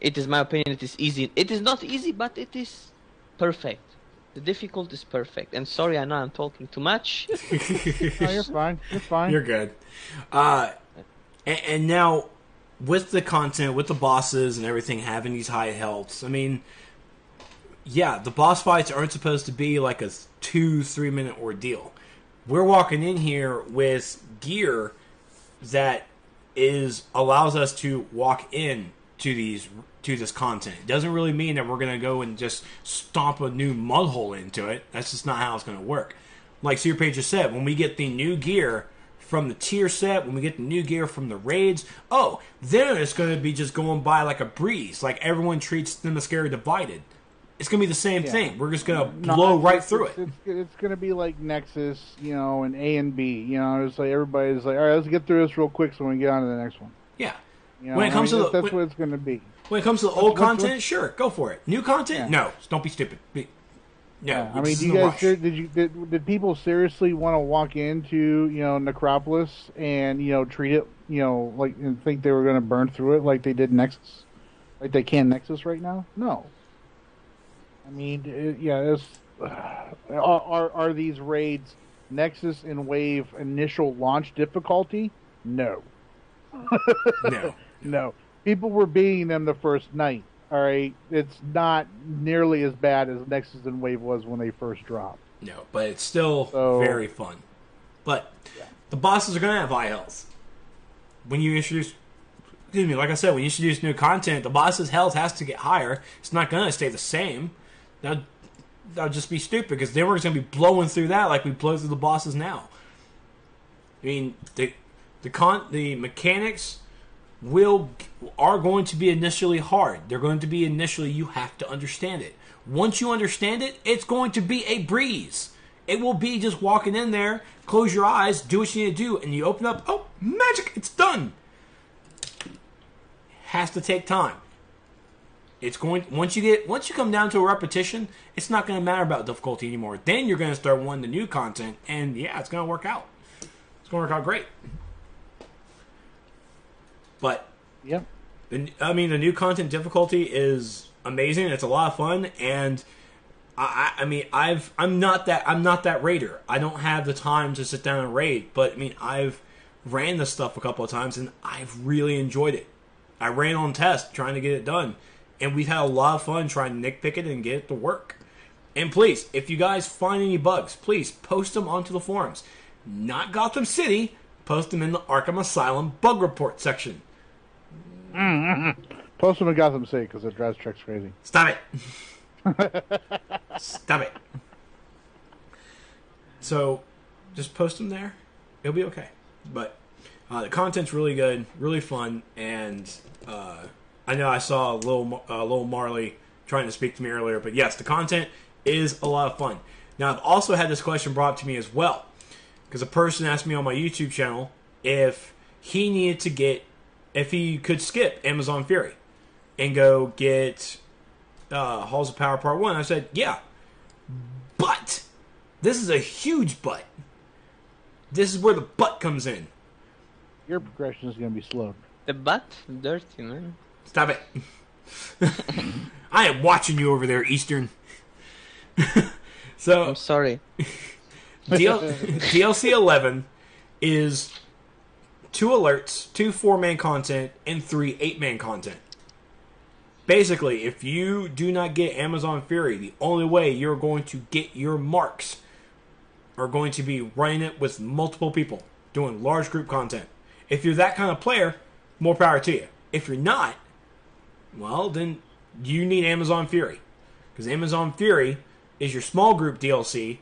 it is my opinion. It is easy. It is not easy, but it is perfect. The difficult is perfect. And sorry, I know I'm talking too much. No, you're fine. You're fine. You're good. Uh, and, and now with the content, with the bosses and everything, having these high healths. I mean, yeah, the boss fights aren't supposed to be like a two, three minute ordeal. We're walking in here with gear that is allows us to walk in to these to this content. It doesn't really mean that we're going to go and just stomp a new mud hole into it. That's just not how it's going to work. Like Super Patriot just said, when we get the new gear from the tier set, when we get the new gear from the raids, oh, then it's going to be just going by like a breeze. Like everyone treats the mascara divided. It's going to be the same yeah. thing. We're just going to no, blow right through it. It's, it's going to be like Nexus, you know, and A and B. You know, it's like everybody's like, all right, let's get through this real quick so we can get on to the next one. Yeah. You know, when it comes I mean, to the, that's when, what it's going to be. When it comes to the old what's, content, what's, sure, go for it. New content, yeah. no, don't be stupid. Be, no, yeah. I mean, do you guys ser- did you did, did people seriously want to walk into you know Necropolis and you know treat it you know like and think they were going to burn through it like they did Nexus, like they can Nexus right now? No. I mean, it, yeah, it's, uh, are are these raids Nexus and Wave initial launch difficulty? No. no. No. People were beating them the first night, all right? It's not nearly as bad as Nexus and Wave was when they first dropped. No, but it's still so, very fun. But yeah. the bosses are going to have high health. When you introduce... Excuse me, like I said, when you introduce new content, the boss's health has to get higher. It's not going to stay the same. That would just be stupid, because then we're just going to be blowing through that like we blow through the bosses now. I mean, the the con, the mechanics will are going to be initially hard. They're going to be initially, you have to understand it. Once you understand it, it's going to be a breeze. It will be just walking in there, close your eyes, do what you need to do, and you open up, oh, magic, it's done. Has to take time. It's going once you get once you come down to a repetition, it's not going to matter about difficulty anymore. Then you're going to start wanting the new content, and yeah, it's going to work out. It's going to work out great. But yeah, the, I mean the new content difficulty is amazing. It's a lot of fun, and I, I mean I've I'm not that I'm not that raider. I don't have the time to sit down and raid, but I mean I've ran this stuff a couple of times, and I've really enjoyed it. I ran on test trying to get it done, and we've had a lot of fun trying to nitpick it and get it to work. And please, if you guys find any bugs, please post them onto the forums. Not Gotham City, post them in the Arkham Asylum bug report section. Post them in Gotham City because it drives Trex crazy. Stop it. Stop it. So, just post them there. It'll be okay. But uh, the content's really good, really fun, and uh, I know I saw Lil, uh, Lil Marley trying to speak to me earlier, but yes, the content is a lot of fun. Now, I've also had this question brought up to me as well, because a person asked me on my YouTube channel if he needed to get, if he could skip Amazon Fury and go get uh, Halls of Power Part one. I said, yeah, but this is a huge but. This is where the butt comes in. Your progression is going to be slow. The butt? Dirty, man. Stop it. I am watching you over there, Eastern. So I'm sorry. D L C eleven is two alerts, two four-man content, and three eight-man content. Basically, if you do not get Amazon Fury, the only way you're going to get your marks are going to be running it with multiple people, doing large group content. If you're that kind of player, more power to you. If you're not, well, then you need Amazon Fury. Because Amazon Fury is your small group D L C,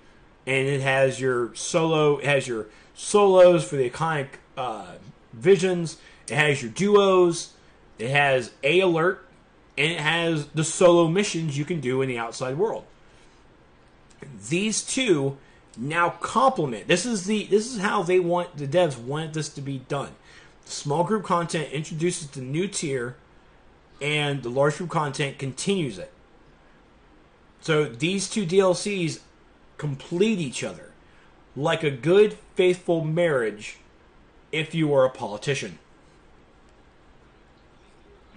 and it has your solo, it has your solos for the iconic uh, visions, it has your duos, it has a alert, and it has the solo missions you can do in the outside world. These two now complement. This is the this is how they want the devs wanted this to be done. The small group content introduces the new tier, and the large group content continues it. So these two D L Cs complete each other like a good, faithful marriage. If you are a politician,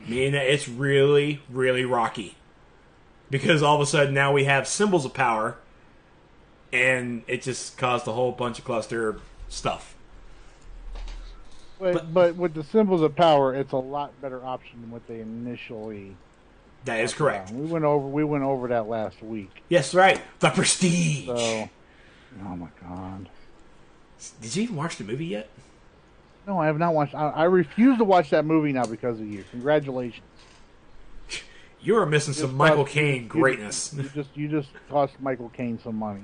meaning that it's really, really rocky, because all of a sudden now we have symbols of power. And it just caused a whole bunch of cluster stuff. But, but, but with the symbols of power, it's a lot better option than what they initially. That is correct. Around. We went over. We went over that last week. Yes, right. The Prestige. So, oh my God! Did you even watch the movie yet? No, I have not watched. I, I refuse to watch that movie now because of you. Congratulations. You are missing you some Michael Caine greatness. You just you just cost Michael Caine some money.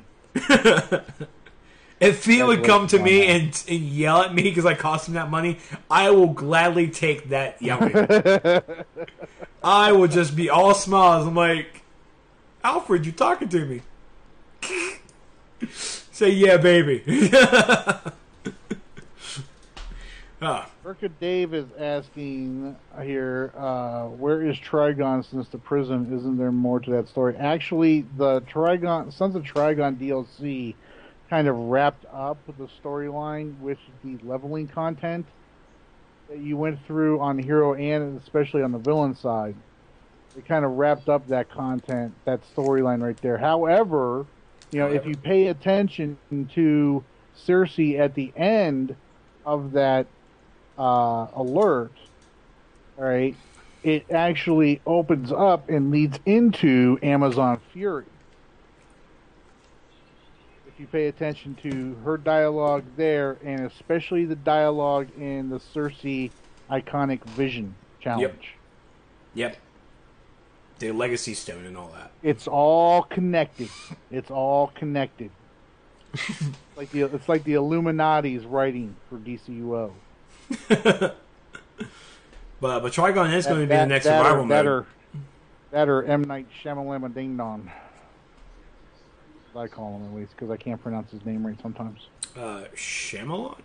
If he would come to me and, and yell at me because I cost him that money, I will gladly take that yelling. I will just be all smiles. I'm like, Alfred, you talking to me? Say yeah, baby. uh. Erica Dave is asking here, uh, where is Trigon since the prison? Isn't there more to that story? Actually, the Trigon Sons of Trigon D L C kind of wrapped up the storyline with the leveling content that you went through on Hero and especially on the villain side. It kind of wrapped up that content, that storyline right there. However, you know, However. if you pay attention to Cersei at the end of that Uh, alert, all right, it actually opens up and leads into Amazon Fury. If you pay attention to her dialogue there, and especially the dialogue in the Cersei Iconic Vision Challenge. Yep. Yep. The Legacy Stone and all that. It's all connected. It's all connected. It's like the, it's like the Illuminati's writing for D C U O. but but Trigon is that, going to be that, the next that survival or, mode. That or, that or M. Night Shyamalama Ding Dong. I call him at least because I can't pronounce his name right sometimes. Uh, Shyamalan?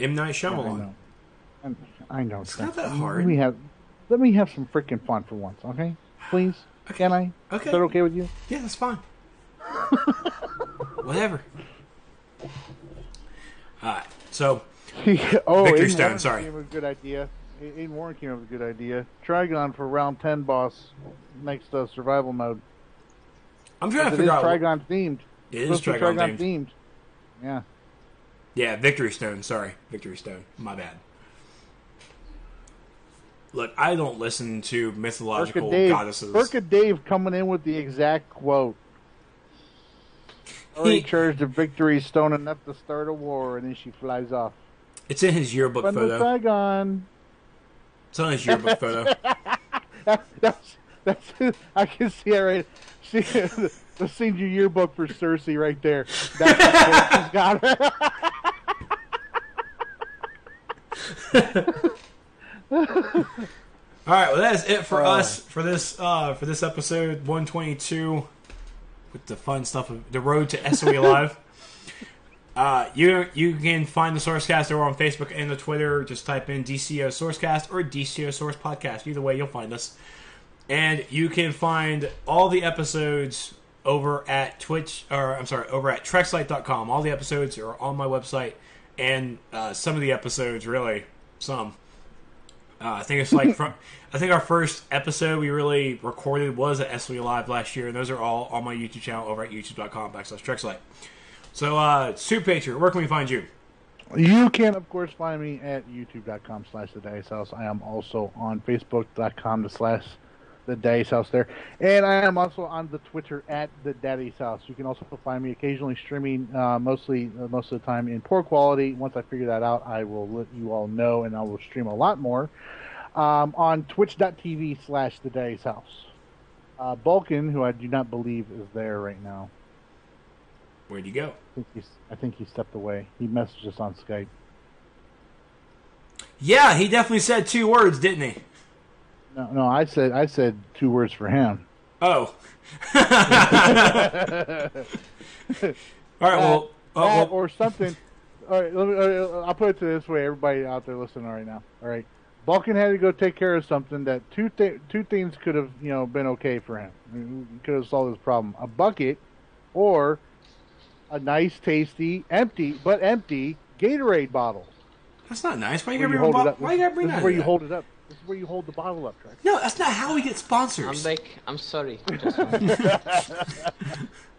M. Night Shyamalan. Yeah, I know. I know it's not that hard. Let me have, let me have some freaking fun for once, okay? Please? Okay. Can I? Okay. Is that okay with you? Yeah, that's fine. Whatever. Alright, so. oh, Victory Stone, sorry. Came with a good idea. Aiden Warren came up with a good idea. Trigon for round ten boss next to uh, survival mode. I'm trying to figure out. It is Trigon themed. It is Trigon themed. Yeah. Yeah, Victory Stone. Sorry, Victory Stone. My bad. Look, I don't listen to mythological Dave, goddesses. Look at Dave coming in with the exact quote. He charged a Victory Stone enough to start a war, and then she flies off. It's in his yearbook Bundle photo. Trigon. It's on his yearbook photo. that's, that's, that's, I can see it right. See, let's send your yearbook for Cersei right there. That's got her. All right, well, that's it for uh, us for this uh, for this episode one twenty-two with the fun stuff of the road to S O E Live. uh, you you can find the Sourcecast over on Facebook and the Twitter. Just type in D C O Sourcecast or D C O Source Podcast. Either way, you'll find us. And you can find all the episodes over at Twitch, or I'm sorry, over at Trex light dot com. All the episodes are on my website, and uh, some of the episodes, really, some. Uh, I think it's like from. I think our first episode we really recorded was at S O E Live last year, and those are all on my YouTube channel over at youtube dot com backslash Trexlight. So, uh, Super Patriot, where can we find you? You can, of course, find me at youtube dot com slash the Dice House. I am also on facebook dot com slash the Dice House there, and I am also on the Twitter at the Daddy's House. You can also find me occasionally streaming, uh, mostly uh, most of the time in poor quality. Once I figure that out, I will let you all know, and I will stream a lot more um, on twitch dot t v slash the Daddy's House. Uh, Balkan, who I do not believe is there right now. Where'd you go? I think he, I think he stepped away. He messaged us on Skype. Yeah, he definitely said two words, didn't he? No, no, I said I said two words for him. Oh. All right, well, uh, uh, well, or something. All right, let me, uh, I'll put it to this way, everybody out there listening right now. All right, Balkan had to go take care of something that two th- two things could have you know been okay for him. I mean, could have solved his problem: a bucket, or a nice, tasty, empty but empty Gatorade bottle. That's not nice. Why you gotta bring that? Why you gotta bring that? This is where you hold it up. This is where you hold the bottle up, Trek. No, that's not how we get sponsors. I'm like, I'm sorry. Just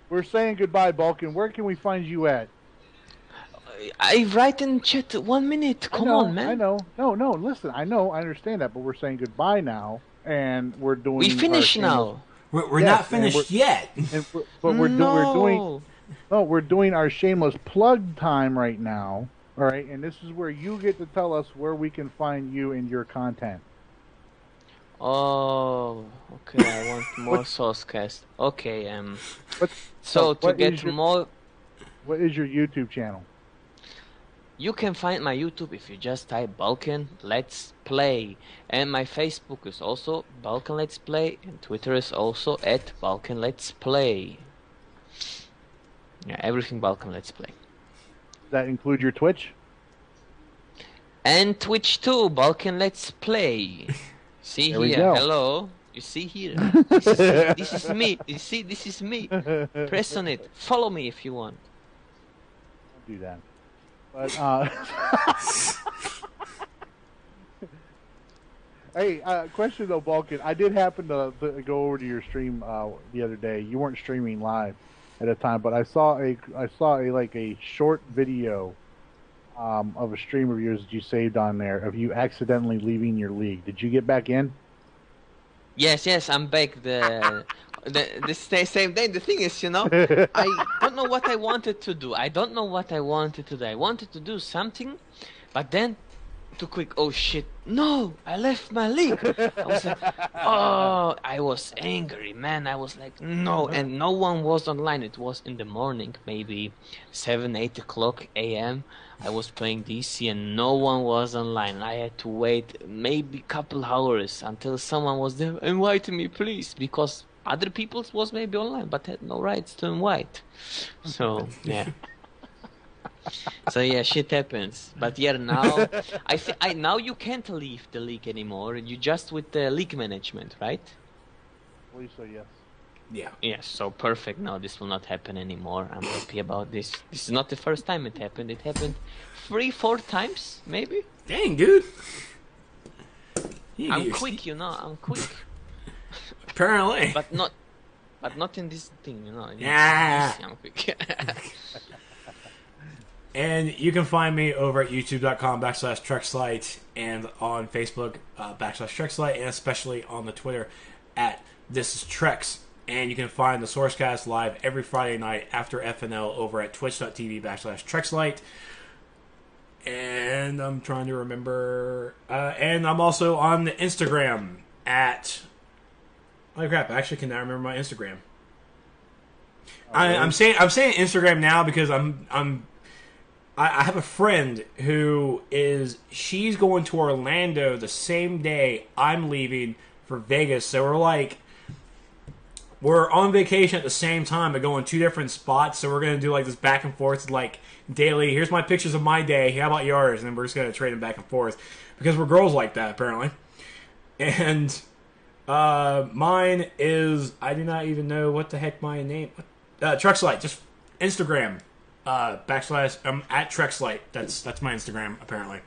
We're saying goodbye, Balkan. Where can we find you at? I write in chat one minute. Come know, on, man. I know. No, no, listen. I know. I understand that, but we're saying goodbye now, and we're doing... We finish now. We're, we're yes, not finished we're, yet. We're, but we're, no. do, we're doing... No, we're doing our shameless plug time right now. All right, and this is where you get to tell us where we can find you and your content. Oh, okay. I want more Sourcecast. Okay, um. What, so what to get your, more. What is your YouTube channel? You can find my YouTube if you just type Balkan Let's Play, and my Facebook is also Balkan Let's Play, and Twitter is also at Balkan Let's Play. Yeah, everything Balkan Let's Play. That include your Twitch? And Twitch too, Balkan Let's Play. See there here, hello. You see here. This is, this is me. You see, this is me. Press on it. Follow me if you want. I'll do that. But uh Hey, uh, question though, Balkan. I did happen to, to go over to your stream uh, the other day. You weren't streaming live at a time, but I saw a I saw a like a short video um, of a stream of yours that you saved on there of you accidentally leaving your league. Did you get back in? Yes, yes, I'm back. The the, the same day. The thing is, you know, I don't know what I wanted to do. I don't know what I wanted to do. I wanted to do something, but then too quick. Oh shit! No, I left my league. I was like, oh, I was angry, man. I was like, no, and no one was online. It was in the morning, maybe seven, eight o'clock a m. I was playing D C, and no one was online. I had to wait maybe couple hours until someone was there. Invite me, please, because other people was maybe online, but had no rights to invite. So yeah. So yeah, shit happens. But yeah, now I, th- I now you can't leave the league anymore. You just with the league management, right? Please say yes. Yeah. Yes. So perfect. No, this will not happen anymore. I'm happy about this. This is not the first time it happened. It happened three, four times, maybe. Dang, dude. You I'm quick, st- you know. I'm quick. Apparently. But not, but not in this thing, you know. Yeah. I'm quick. And you can find me over at youtube.com backslash Trexlight and on Facebook uh, backslash Trexlight, and especially on the Twitter at This Is Trex. And you can find the Sourcecast live every Friday night after F N L over at twitch.tv backslash Trexlight. And I'm trying to remember. Uh, and I'm also on the Instagram at... Oh crap! I actually cannot remember my Instagram. Okay. I, I'm saying I'm saying Instagram now because I'm I'm. I have a friend who is, she's going to Orlando the same day I'm leaving for Vegas. So we're like, we're on vacation at the same time, but going two different spots. So we're going to do like this back and forth, like daily. Here's my pictures of my day. How about yours? And then we're just going to trade them back and forth because we're girls like that, apparently. And uh, mine is, I do not even know what the heck my name, uh, Trexlight, just Instagram. Uh, backslash, I'm um, at Trexlight. That's that's my Instagram, apparently.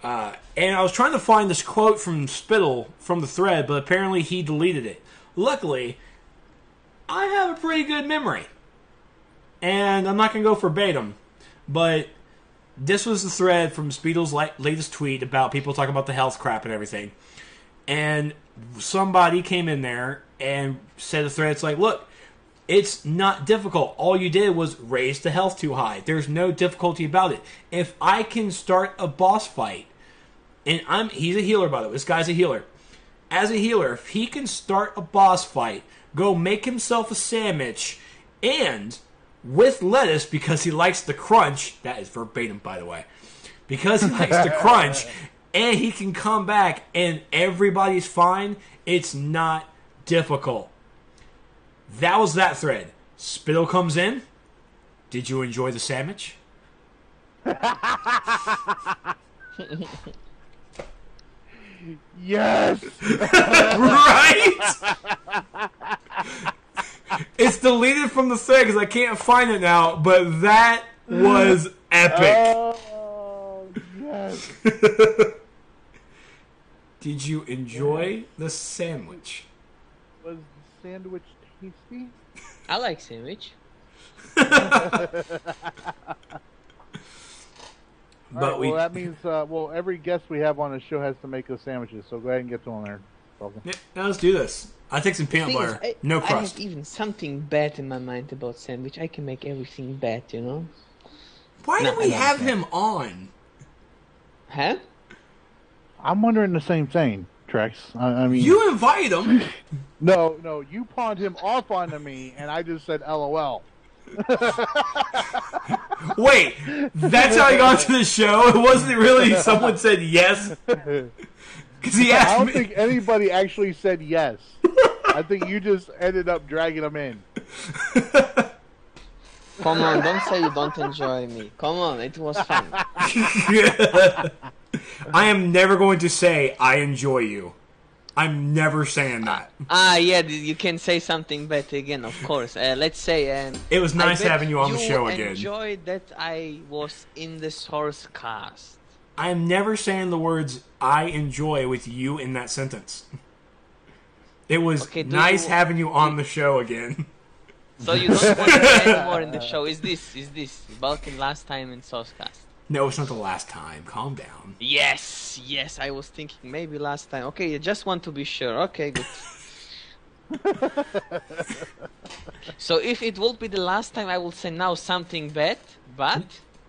Uh, and I was trying to find this quote from Spittle from the thread, but apparently he deleted it. Luckily, I have a pretty good memory. And I'm not going to go verbatim, but this was the thread from Spittle's la- latest tweet about people talking about the health crap and everything. And somebody came in there and said the thread's like, look, it's not difficult. All you did was raise the health too high. There's no difficulty about it. If I can start a boss fight, and I'm he's a healer, by the way. This guy's a healer. As a healer, if he can start a boss fight, go make himself a sandwich, and with lettuce, because he likes the crunch, that is verbatim, by the way, because he likes the crunch, and he can come back and everybody's fine, it's not difficult. That was that thread. Spittle comes in. Did you enjoy the sandwich? Yes! Right? It's deleted from the thread because I can't find it now, but that was epic. Oh, yes. Did you enjoy the sandwich? Was the sandwich I like sandwich. But right, we... Well, that means uh, well, every guest we have on the show has to make those sandwiches. So go ahead and get to them there. Yeah, now let's do this. I take some peanut butter, is, I, no crust. I have even something bad in my mind about sandwich. I can make everything bad, you know. Why no, do we have that. him on? Huh? I'm wondering the same thing. Trex. I, I mean, you invited him. No, no, you pawned him off onto me, and I just said LOL. Wait, that's how I got to the show? It wasn't really someone said yes? Because he asked I don't me. think anybody actually said yes. I think you just ended up dragging him in. Come on, don't say you don't enjoy me. Come on, it was fun. I am never going to say I enjoy you. I'm never saying that. Ah, uh, yeah, you can say something better again, of course. Uh, let's say... Um, it was nice having you on you the show again. I enjoyed that I was in the Sourcecast. I'm never saying the words I enjoy with you in that sentence. It was okay, nice you, having you on the show again. So you don't want to say anymore in the show. Is this, is this, Balkan last time in Sourcecast? No, it's not the last time. Calm down. Yes, yes. I was thinking maybe last time. Okay, I just want to be sure. Okay, good. So if it will be the last time, I will say now something bad, but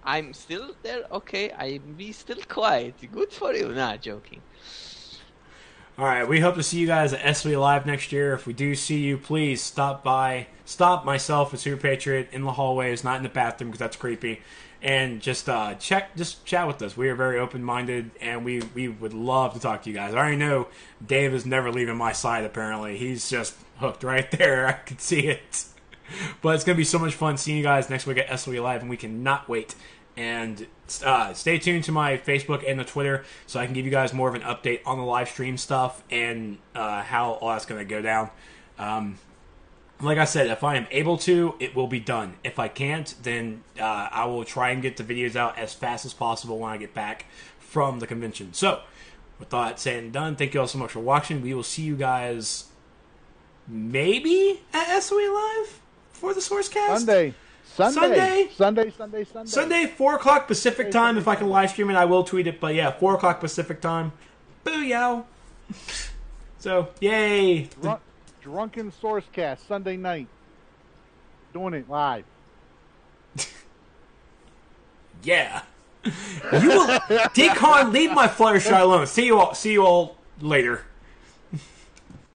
I'm still there. Okay, I'll be still quiet. Good for you. Nah, joking. All right, we hope to see you guys at S O E Live next year. If we do see you, please stop by. Stop myself and Super Patriot in the hallways, not in the bathroom because that's creepy. And just uh, check, just chat with us. We are very open-minded, and we, we would love to talk to you guys. I already know Dave is never leaving my side, apparently. He's just hooked right there. I can see it. But it's going to be so much fun seeing you guys next week at S O E Live, and we cannot wait. And uh, stay tuned to my Facebook and the Twitter so I can give you guys more of an update on the live stream stuff and uh, how all that's going to go down. Um Like I said, if I am able to, it will be done. If I can't, then uh, I will try and get the videos out as fast as possible when I get back from the convention. So, with that said and done, thank you all so much for watching. We will see you guys maybe at S O E Live for the Sourcecast? Sunday. Sunday. Sunday, Sunday, Sunday, Sunday. Sunday, four o'clock Pacific time. If I can live stream it, I will tweet it. But yeah, four o'clock Pacific time. Booyah. So, yay. Drunk, drunken Sourcecast, Sunday night. Doing it live. Yeah. You will, Decon, leave my Fluttershy alone. See you all. See you all later.